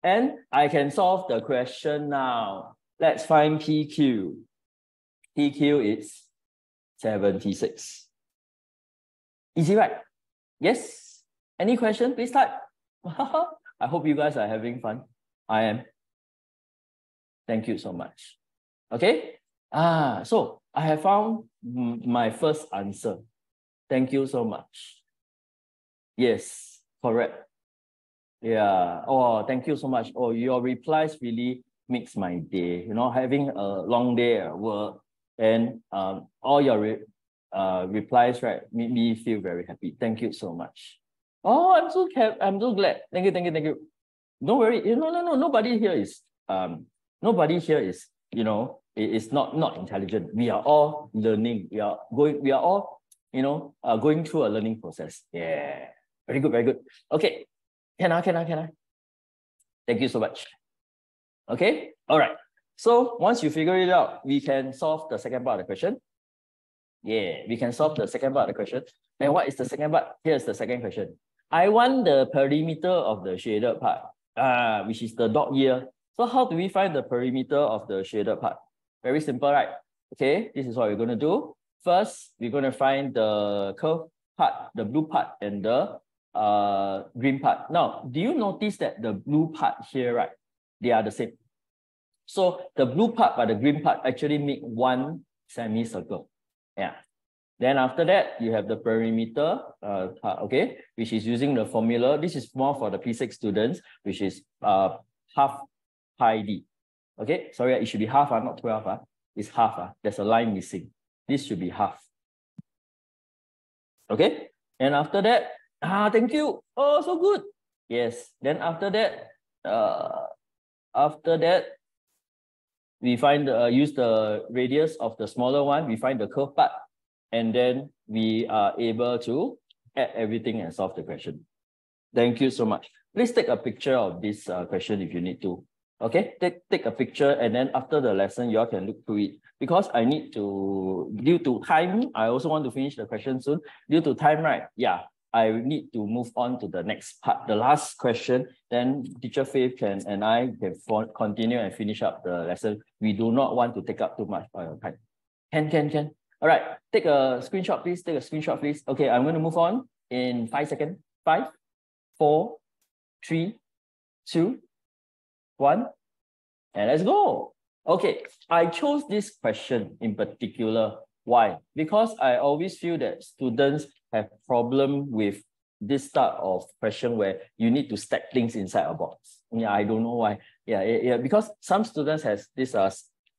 And I can solve the question now. Let's find P Q. P Q is seventy-six. Easy, right? Yes? Any question? Please type. I hope you guys are having fun. I am. Thank you so much. Okay? Ah, so I have found my first answer. Thank you so much. Yes, correct. Yeah. Oh, thank you so much. Oh, your replies really makes my day. You know, having a long day at work and um, all your re uh replies, right, made me feel very happy. Thank you so much. Oh, I'm so I'm so glad. Thank you, thank you, thank you. Don't worry. No, no, no. Nobody here is um. Nobody here is you know. It's not not intelligent. We are all learning. We are going. We are all you know. Uh, going through a learning process. Yeah. Very good. Very good. Okay. Can I, can I, can I? Thank you so much. Okay, all right. So once you figure it out, we can solve the second part of the question. Yeah, we can solve the second part of the question. And what is the second part? Here's the second question. I want the perimeter of the shaded part, uh, which is the dog ear. So how do we find the perimeter of the shaded part? Very simple, right? Okay, this is what we're going to do. First, we're going to find the curved part, the blue part, and the Uh, green part. Now, do you notice that the blue part here, right? They are the same. So the blue part by the green part actually make one semicircle. Yeah. Then after that, you have the perimeter, uh, part, okay, which is using the formula. This is more for the P six students, which is uh, half pi d. Okay, sorry, it should be half, uh, not twelve. Uh. It's half. Uh. There's a line missing. This should be half. Okay, and after that, ah, thank you. Oh, so good. Yes. Then after that, uh, after that, we find uh, use the radius of the smaller one. We find the curve part, and then we are able to add everything and solve the question. Thank you so much. Please take a picture of this uh, question if you need to. Okay, take take a picture, and then after the lesson, you all can look through it. Because I need to, due to time, I also want to finish the question soon. Due to time, right? Yeah. I need to move on to the next part, the last question. Then Teacher Faith can and I can continue and finish up the lesson. We do not want to take up too much of your time. Can, can, can. All right, take a screenshot, please. Take a screenshot, please. Okay, I'm going to move on in five seconds. Five, four, three, two, one. And let's go. Okay, I chose this question in particular. Why? Because I always feel that students have problem with this type of question where you need to stack things inside a box. Yeah, I don't know why. Yeah, yeah, yeah. Because some students has this uh,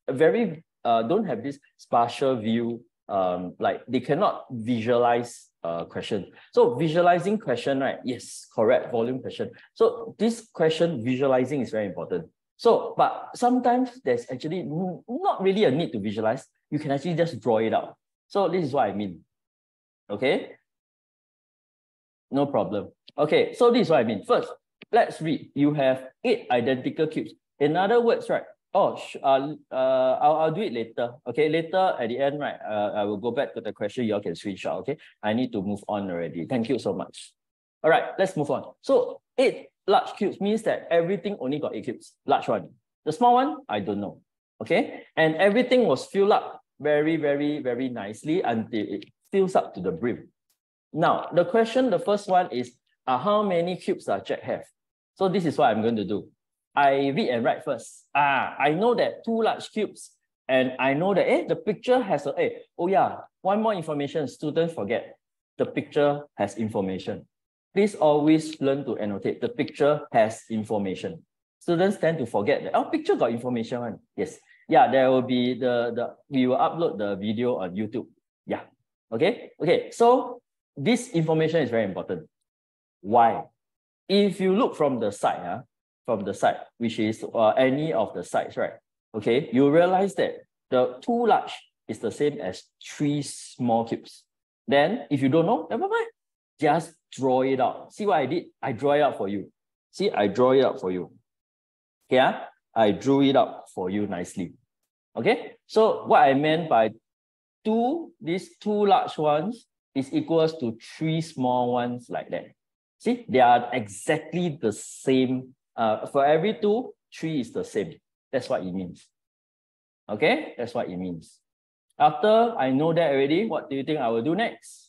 very uh, don't have this spatial view. Um, like they cannot visualize uh question. So visualizing question, right? Yes, correct. Volume question. So this question visualizing is very important. So, but sometimes there's actually not really a need to visualize. You can actually just draw it out. So this is what I mean. Okay. No problem. Okay, so this is what I mean. First, let's read. You have eight identical cubes. In other words, right? Oh, uh, uh, I'll, I'll do it later. Okay, later at the end, right? Uh, I will go back to the question. You all can screenshot. Okay, I need to move on already. Thank you so much. All right, let's move on. So eight large cubes means that everything only got eight cubes. Large one. The small one, I don't know. Okay, and everything was filled up very, very, very nicely until it fills up to the brim. Now, the question, the first one is, uh, how many cubes does Jack have? So this is what I'm going to do. I read and write first. Ah, I know that two large cubes, and I know that eh, the picture has a, eh, oh yeah, one more information, students forget. The picture has information. Please always learn to annotate. The picture has information. Students tend to forget that, oh, picture got information one. Yes. Yeah, there will be the, the, we will upload the video on YouTube. Yeah. Okay. Okay. So this information is very important. Why? If you look from the side, uh, from the side, which is uh, any of the sides, right? Okay. You realize that the two large is the same as three small cubes. Then if you don't know, never mind. Just draw it out. See what I did? I draw it out for you. See, I draw it out for you. Yeah, I drew it out for you nicely. Okay. So what I meant by two, these two large ones is equals to three small ones like that. See, they are exactly the same. Uh, for every two, three is the same. That's what it means. Okay, that's what it means. After I know that already, what do you think I will do next?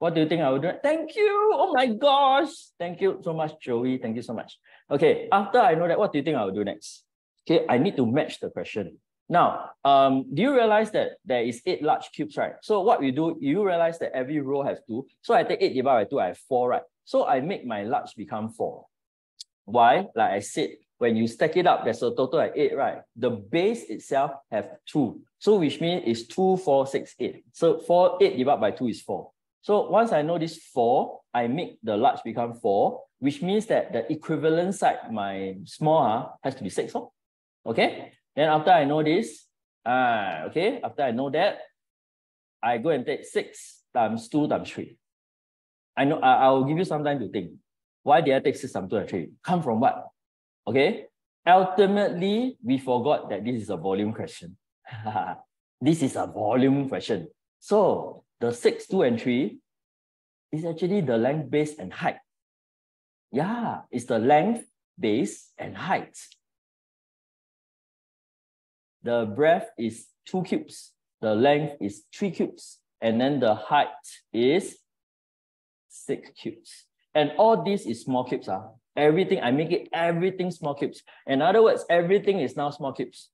What do you think I will do? Thank you. Oh my gosh. Thank you so much, Joey. Thank you so much. Okay, after I know that, what do you think I will do next? Okay, I need to match the question. Now, um, do you realize that there is eight large cubes, right? So what we do, you realize that every row has two. So I take eight divided by two, I have four, right? So I make my large become four. Why? Like I said, when you stack it up, there's a total of eight, right? The base itself have two. So which means it's two, four, six, eight. So four, eight divided by two is four. So once I know this four, I make the large become four, which means that the equivalent side, my small huh, has to be six, oh? Okay? Then after I know this, uh, okay, after I know that, I go and take six times two times three. I know I, I'll give you some time to think. Why did I take six times two times three? Come from what? Okay? Ultimately, we forgot that this is a volume question. This is a volume question. So the six, two, and three is actually the length, base, and height. Yeah, it's the length, base, and height. The breadth is two cubes. The length is three cubes. And then the height is six cubes. And all this is small cubes. Huh? Everything, I make it everything small cubes. In other words, everything is now small cubes.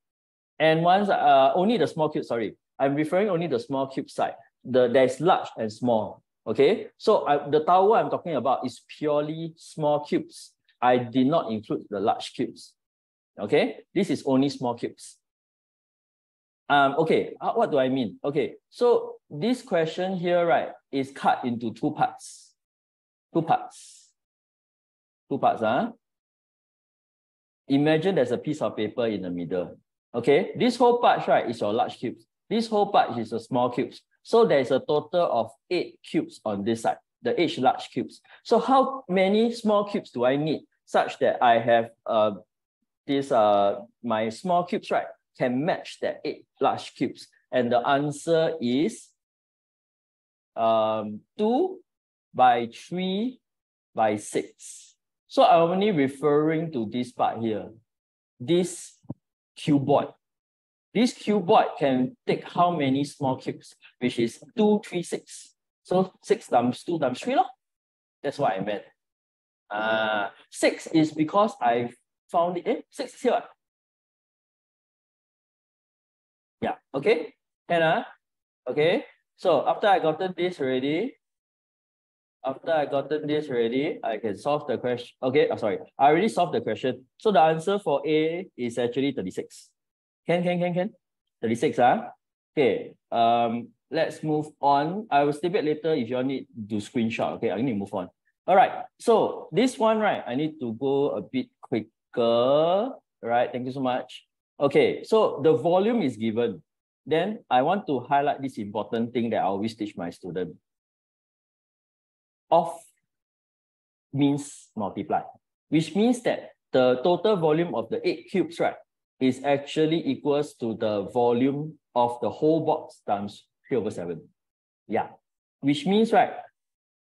And once, uh, only the small cube, sorry. I'm referring only the small cube side. The, there's large and small, okay? So I, the tower I'm talking about is purely small cubes. I did not include the large cubes, okay? This is only small cubes. Um, okay, what do I mean? Okay, so this question here, right, is cut into two parts. Two parts. Two parts, huh? Imagine there's a piece of paper in the middle, okay? This whole part, right, is your large cubes. This whole part is the small cubes. So there's a total of eight cubes on this side, the eight large cubes. So how many small cubes do I need such that I have uh, this, uh, my small cubes, right, can match that eight large cubes? And the answer is um, two by three by six. So I'm only referring to this part here, this cuboid. This cuboid can take how many small cubes, which is two, three, six. So six times two times three, lor. That's what I meant. Uh, six is because I found it. Eh, six is here. Yeah, okay. Can I? Okay. So after I gotten this already, after I gotten this already, I can solve the question. Okay, oh, sorry. I already solved the question. So the answer for A is actually thirty-six. Can, can, can, can. thirty-six, huh? Okay. Um, let's move on. I will step it later if you all need to screenshot. Okay, I need to move on. All right. So this one, right, I need to go a bit quicker. All right. Thank you so much. Okay. So the volume is given. Then I want to highlight this important thing that I always teach my student. Off means multiply, which means that the total volume of the eight cubes, right, is actually equals to the volume of the whole box times three over seven. Yeah, which means, right,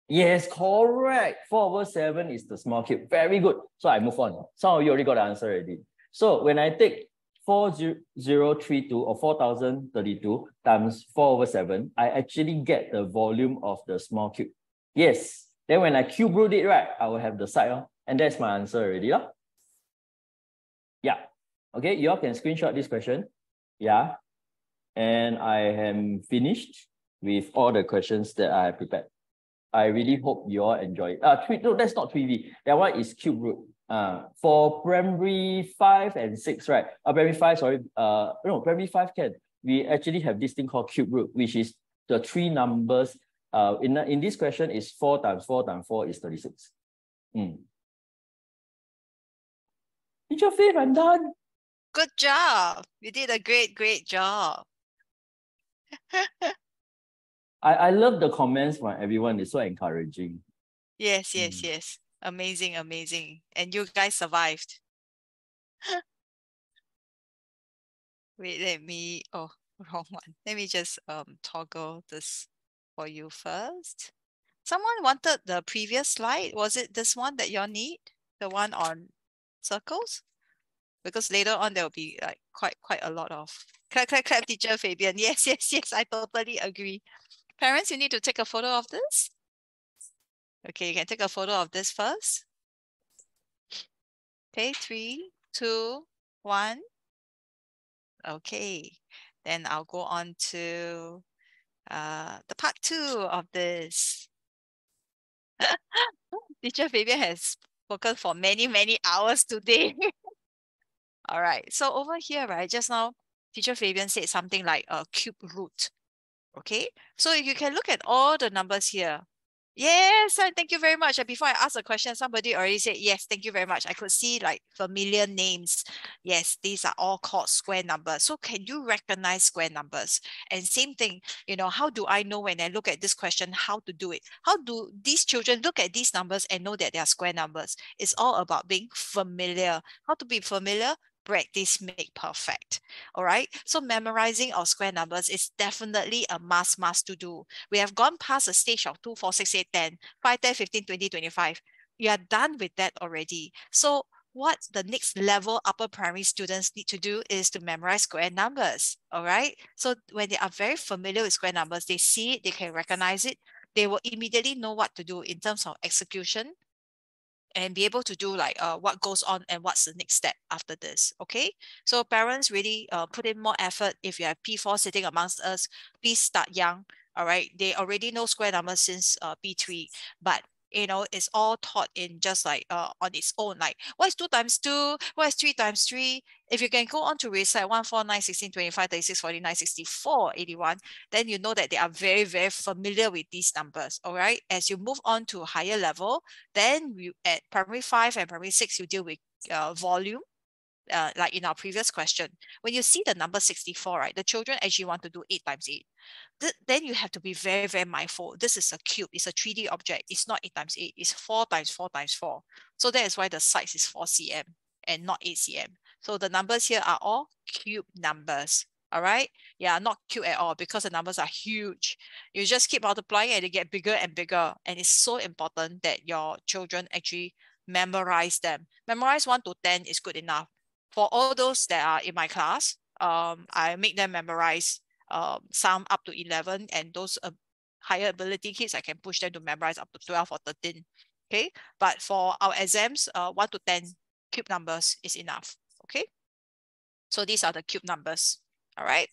yes, correct, four over seven is the small cube. Very good. So I move on. Some of you already got the answer already. So when I take four thousand thirty-two or four thousand thirty-two times four over seven, I actually get the volume of the small cube. Yes. Then when I cube root it, right, I will have the side. Oh, and that's my answer already. Oh. Yeah. Okay, you all can screenshot this question. Yeah. And I am finished with all the questions that I prepared. I really hope you all enjoy it. Uh, no, that's not three V. That one is cube root. Uh, for primary five and six, right? Uh, primary five, sorry. Uh, no, primary five can. We actually have this thing called cube root, which is the three numbers. Uh, in, in this question, is four times four times four is thirty-six. Mm. Teacher Faith, I'm done. Good job. You did a great, great job. I, I love the comments from everyone. It's so encouraging. Yes, yes, mm. yes. Amazing, amazing. And you guys survived. Wait, let me... Oh, wrong one. Let me just um toggle this for you first. Someone wanted the previous slide. Was it this one that y'all need? The one on circles? Because later on, there will be like quite, quite a lot of... Clap, clap, clap, teacher Fabian. Yes, yes, yes, I totally agree. Parents, you need to take a photo of this. Okay, you can take a photo of this first. Okay, three, two, one. Okay, then I'll go on to uh, the part two of this. Teacher Fabian has spoken for many, many hours today. All right, so over here, right, just now, Teacher Fabian said something like a cube root. Okay, so if you can look at all the numbers here. Yes, thank you very much. Before I ask a question, somebody already said, yes, thank you very much. I could see like familiar names. Yes, these are all called square numbers. So can you recognize square numbers? And same thing, you know, how do I know when I look at this question, how to do it? How do these children look at these numbers and know that they are square numbers? It's all about being familiar. How to be familiar? Practice make perfect. All right. So memorizing of square numbers is definitely a must, must to do. We have gone past a stage of two, four, six, eight, ten, five, ten, fifteen, twenty, twenty-five. You are done with that already. So what the next level upper primary students need to do is to memorize square numbers. All right. So when they are very familiar with square numbers, they see it, they can recognize it. They will immediately know what to do in terms of execution, and be able to do like uh, what goes on and what's the next step after this, okay? So parents really uh, put in more effort. If you have P four sitting amongst us, please start young, all right? They already know square numbers since uh, P three, but you know, it's all taught in just like uh, on its own, like what is two times two? What is three times three? If you can go on to recite one, four, nine, sixteen, twenty-five, thirty-six, forty-nine, sixty-four, eighty-one, then you know that they are very, very familiar with these numbers, all right? As you move on to higher level, then you, at primary five and primary six, you deal with uh, volume, uh, like in our previous question. When you see the number sixty-four, right, the children actually want to do eight times eight. Th then you have to be very, very mindful. This is a cube. It's a three D object. It's not eight times eight. It's four times four times four. So that is why the size is four centimeters and not eight centimeters. So the numbers here are all cube numbers, all right? Yeah, not cute at all because the numbers are huge. You just keep multiplying and they get bigger and bigger. And it's so important that your children actually memorize them. Memorize one to ten is good enough. For all those that are in my class, um, I make them memorize um, some up to eleven, and those uh, higher ability kids, I can push them to memorize up to twelve or thirteen, okay? But for our exams, uh, one to ten cube numbers is enough. Okay, so these are the cube numbers. All right.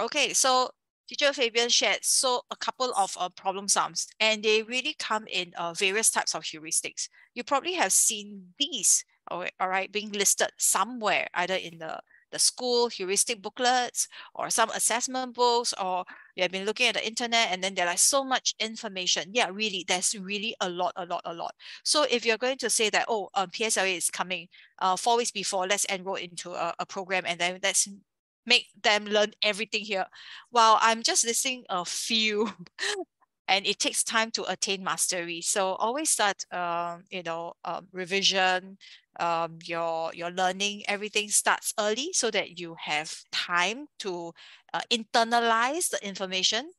Okay, so Teacher Fabian shared so a couple of uh, problem sums, and they really come in uh, various types of heuristics. You probably have seen these, all right, all right, being listed somewhere, either in the, the school heuristic booklets or some assessment books, or you have been looking at the internet, and then there are like so much information. Yeah, really, there's really a lot, a lot, a lot. So if you're going to say that, oh, um, P S L E is coming uh, four weeks before, let's enroll into a, a program and then let's make them learn everything here. Well, I'm just listing a few and it takes time to attain mastery. So always start, um, you know, um, revision, um, your, your learning, everything starts early so that you have time to uh, internalize the information.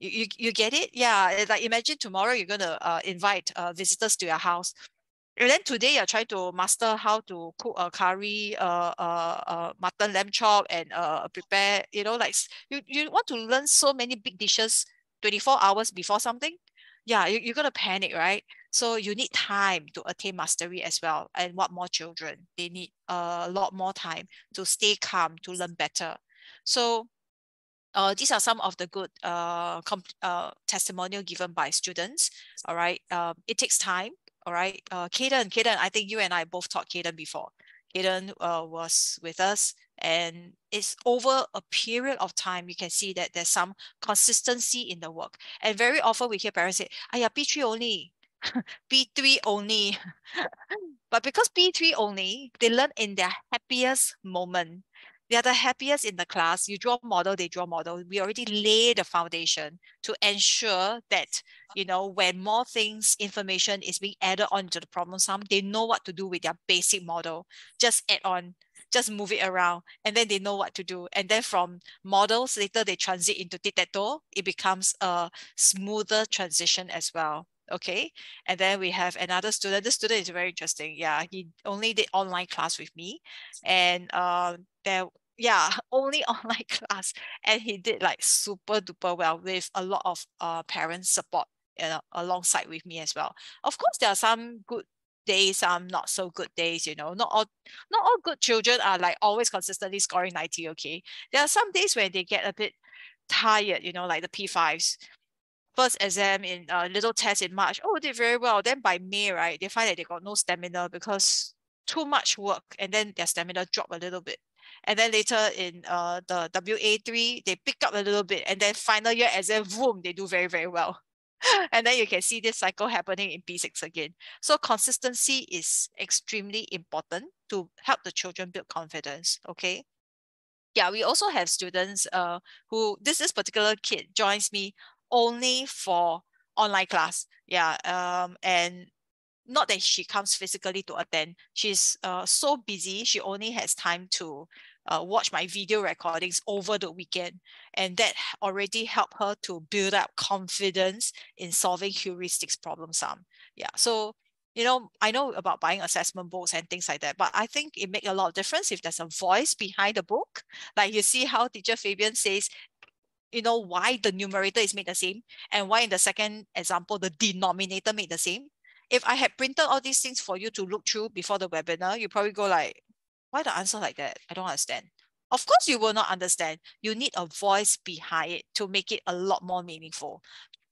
You, you, you get it? Yeah, like imagine tomorrow you're going to uh, invite uh, visitors to your house. And then today you're trying to master how to cook a curry, uh, uh, uh, mutton lamb chop, and uh, prepare, you know, like you, you want to learn so many big dishes twenty-four hours before something. Yeah, you, you're going to panic, right? So you need time to attain mastery as well. And what more children? They need a lot more time to stay calm, to learn better. So Uh, these are some of the good uh, uh, testimonial given by students. All right, uh, it takes time. All right, uh, Kaden, Kaden, I think you and I both taught Kaden before. Kaden uh, was with us, and it's over a period of time. You can see that there's some consistency in the work. And very often we hear parents say, "Ah, yeah, P three only, P three only," but because P three only, they learn in their happiest moment. They are the happiest in the class. You draw model, they draw model. We already lay the foundation to ensure that, you know, when more things, information is being added on to the problem sum, they know what to do with their basic model. Just add on, just move it around, and then they know what to do. And then from models, later they transit into dictator. It becomes a smoother transition as well. Okay, and then we have another student. This student is very interesting. Yeah, he only did online class with me, and uh, there, yeah, only online class, and he did like super duper well with a lot of uh parent support, you know, alongside with me as well. Of course, there are some good days, some not so good days, you know. Not all not all good children are like always consistently scoring ninety, okay? There are some days when they get a bit tired, you know, like the P fives. First exam in a uh, little test in March, oh, did very well. Then by May, right, they find that they got no stamina because too much work, and then their stamina drop a little bit. And then later in uh, the W A three, they pick up a little bit, and then final year exam, boom, they do very, very well. And then you can see this cycle happening in P six again. So consistency is extremely important to help the children build confidence, okay? Yeah, we also have students uh, who, this, this particular kid joins me only for online class. Yeah, um, and not that she comes physically to attend. She's uh, so busy, she only has time to uh, watch my video recordings over the weekend. And that already helped her to build up confidence in solving heuristics problem sum. Yeah, so, you know, I know about buying assessment books and things like that, but I think it makes a lot of difference if there's a voice behind the book. Like you see how teacher Fabian says, you know, why the numerator is made the same and why in the second example, the denominator made the same. If I had printed all these things for you to look through before the webinar, you probably go like, why the answer like that? I don't understand. Of course, you will not understand. You need a voice behind it to make it a lot more meaningful.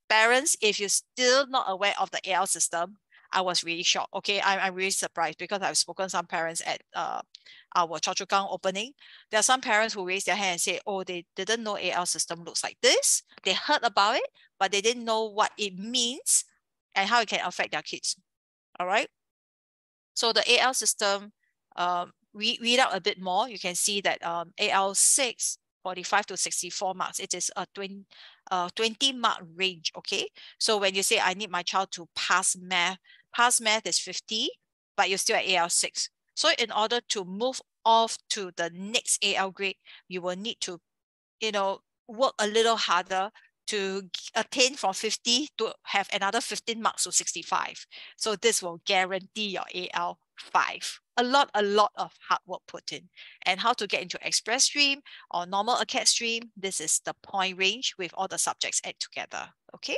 Parents, if you're still not aware of the A L system, I was really shocked. Okay, I'm, I'm really surprised because I've spoken to some parents at uh, our Choa Chu Kang opening. There are some parents who raised their hand and say, oh, they didn't know A L system looks like this. They heard about it, but they didn't know what it means and how it can affect their kids, all right? So the A L system, um, read, read out a bit more, you can see that um, A L six, forty-five to sixty-four marks, it is a twenty, uh, twenty mark range, okay? So when you say, I need my child to pass math, pass math is fifty, but you're still at A L six. So in order to move off to the next A L grade, you will need to, you know, work a little harder to attain from fifty to have another fifteen marks to sixty-five. So this will guarantee your A L five. A lot, a lot of hard work put in. And how to get into express stream or normal acad stream, this is the point range with all the subjects added together, okay?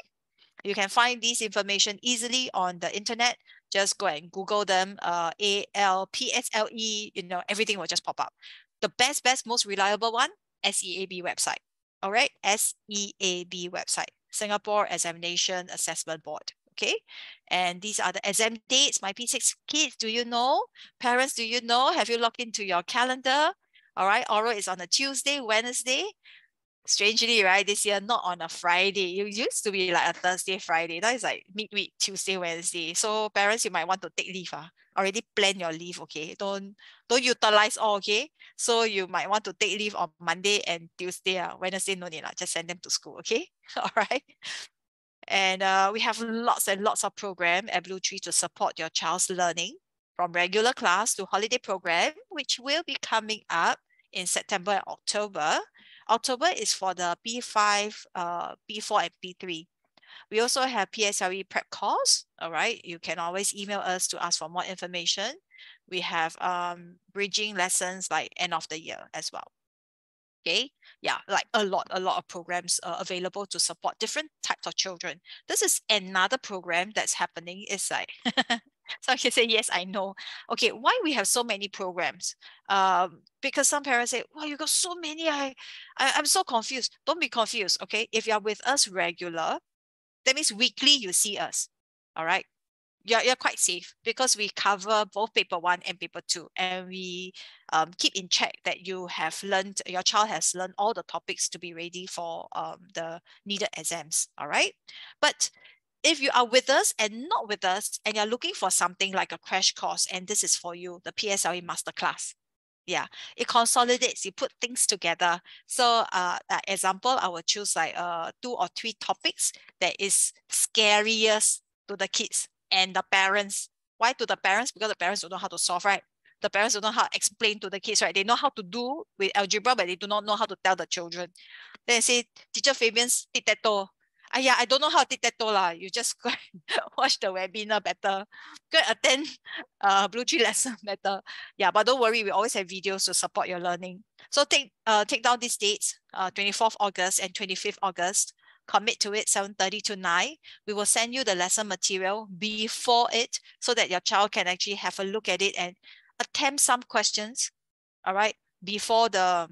You can find this information easily on the internet. Just go and Google them, uh, A L, P S L E, you know, everything will just pop up. The best, best, most reliable one, S E A B website. All right, S E A B website, Singapore Examination Assessment Board, okay? And these are the exam dates, my P six kids, do you know? Parents, do you know? Have you logged into your calendar? All right, oral is on a Tuesday, Wednesday. Strangely, right, this year, not on a Friday. It used to be like a Thursday, Friday. Now it's like midweek, Tuesday, Wednesday. So parents, you might want to take leave. Ah. Already plan your leave, okay? Don't, don't utilize all, okay? So you might want to take leave on Monday and Tuesday. Ah. Wednesday, no need. Ah. Just send them to school, okay? All right? And uh, we have lots and lots of programs at Blue Tree to support your child's learning, from regular class to holiday program, which will be coming up in September and October. October is for the P five, uh, P four, and P three. We also have P S L E prep course, all right? You can always email us to ask for more information. We have um, bridging lessons like end of the year as well, okay? Yeah, like a lot, a lot of programs uh, available to support different types of children. This is another program that's happening. It's like, so I can say, yes, I know. Okay, why we have so many programs? Um, because some parents say, wow, you got so many, I, I, I'm so confused. Don't be confused, okay? If you're with us regular, that means weekly you see us, all right? You're, you're quite safe because we cover both paper one and paper two, and we um, keep in check that you have learned, your child has learned all the topics to be ready for um, the needed exams, all right? But if you are with us and not with us, and you're looking for something like a crash course, and this is for you, the P S L E masterclass. Yeah, it consolidates, you put things together. So uh, uh, example, I will choose like uh, two or three topics that is scariest to the kids and the parents. Why to the parents? Because the parents don't know how to solve, right? The parents don't know how to explain to the kids, right? They know how to do with algebra, but they do not know how to tell the children. Then I say, teacher Fabian's tic-tac-toe. Uh, yeah, I don't know how to tic-tac-toe lah. You just go watch the webinar better. Go attend uh, Blue Tree lesson better. Yeah, but don't worry, we always have videos to support your learning. So take uh, take down these dates, uh, twenty-fourth August and twenty-fifth August. commit to it seven thirty to nine. We will send you the lesson material before it so that your child can actually have a look at it and attempt some questions, all right, before the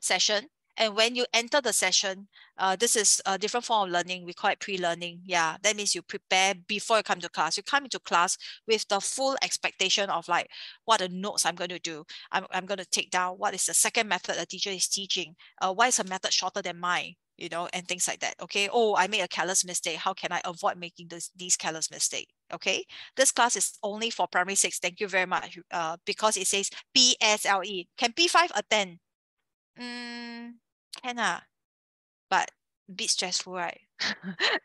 session. And when you enter the session, uh, this is a different form of learning. We call it pre-learning. Yeah, that means you prepare before you come to class. You come into class with the full expectation of like, what are the notes I'm going to do? I'm, I'm going to take down what is the second method the teacher is teaching? Uh, why is a method shorter than mine? You know, and things like that, okay? Oh, I made a careless mistake. How can I avoid making this, these careless mistakes, okay? This class is only for primary six. Thank you very much, uh, because it says P S L E. Can P five attend? Mm, can, ah, but a bit stressful, right?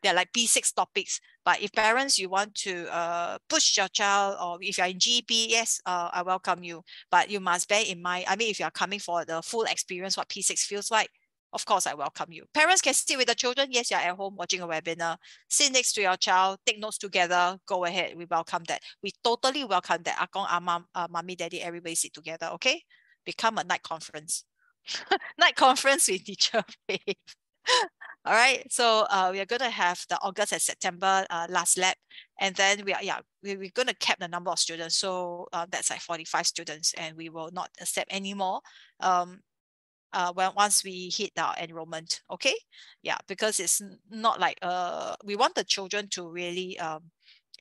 They're like P six topics. But if parents, you want to uh, push your child, or if you're in G E P, yes, uh, I welcome you. But you must bear in mind, I mean, if you're coming for the full experience, what P six feels like, of course, I welcome you. Parents can sit with the children. Yes, you're at home watching a webinar. Sit next to your child. Take notes together. Go ahead. We welcome that. We totally welcome that. Akong, Amam, uh, Mommy, Daddy, everybody sit together, okay? Become a night conference. Night conference with teacher Faith. All right. So uh, we are going to have the August and September uh, last lab. And then we are, yeah, we, we're going to cap the number of students. So uh, that's like forty-five students, and we will not accept any more. Um, Uh, when once we hit our enrollment, okay? Yeah, because it's not like, uh, we want the children to really, um,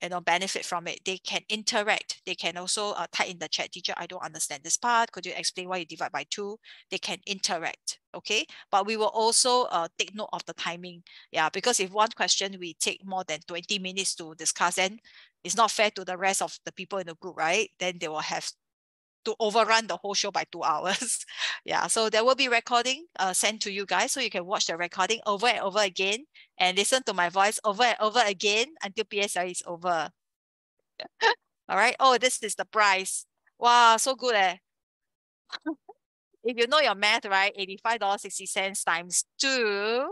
you know, benefit from it. They can interact. They can also uh, type in the chat, teacher, I don't understand this part. Could you explain why you divide by two? They can interact, okay? But we will also uh, take note of the timing. Yeah, because if one question we take more than twenty minutes to discuss, then it's not fair to the rest of the people in the group, right? Then they will have to overrun the whole show by two hours. Yeah, so there will be recording uh, sent to you guys, so you can watch the recording over and over again and listen to my voice over and over again until P S L E is over. All right, oh, this is the price. Wow, so good, eh? If you know your math, right, eighty-five dollars and sixty cents times two,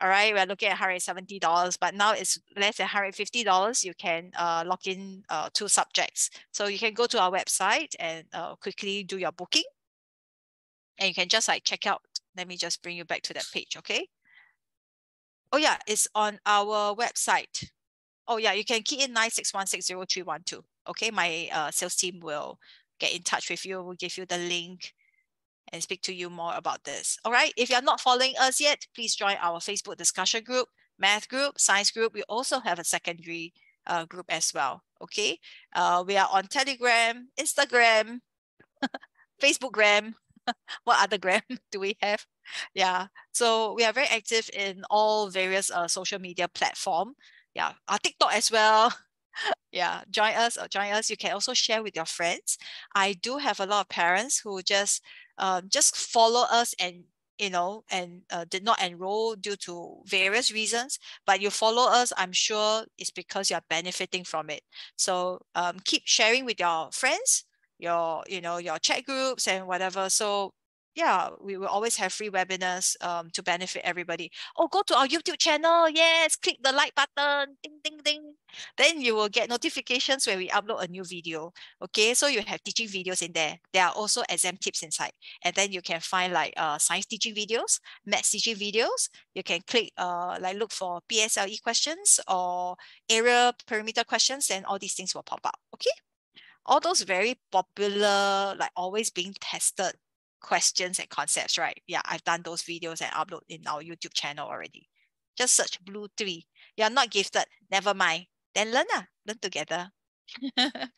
all right, we're looking at one hundred seventy dollars, but now it's less than one hundred fifty dollars. You can uh, lock in uh, two subjects. So you can go to our website and uh, quickly do your booking. And you can just like check out. Let me just bring you back to that page, okay? Oh yeah, it's on our website. Oh yeah, you can key in nine six one six zero three one two. Okay, my uh, sales team will get in touch with you. We'll give you the link and speak to you more about this. All right, if you're not following us yet, please join our Facebook discussion group, math group, science group. We also have a secondary uh, group as well, okay? Uh, we are on Telegram, Instagram, Facebookgram. What other gram do we have? Yeah, so we are very active in all various uh, social media platform. Yeah, our TikTok as well. Yeah, join us, or join us. You can also share with your friends. I do have a lot of parents who just um, just follow us and, you know, and uh, did not enroll due to various reasons, but you follow us, I'm sure it's because you're benefiting from it. So um, keep sharing with your friends, your, you know, your chat groups and whatever. So yeah, we will always have free webinars um, to benefit everybody. Oh, go to our YouTube channel. Yes, click the like button. Ding, ding, ding. Then you will get notifications when we upload a new video. Okay, so you have teaching videos in there. There are also exam tips inside. And then you can find like uh, science teaching videos, maths teaching videos. You can click, uh, like look for P S L E questions or area perimeter questions, and all these things will pop up. Okay, all those very popular, like always being tested questions and concepts, right? Yeah, I've done those videos and upload in our YouTube channel already. Just search Blue Tree. You're not gifted, never mind. Then learn, ah. Learn together.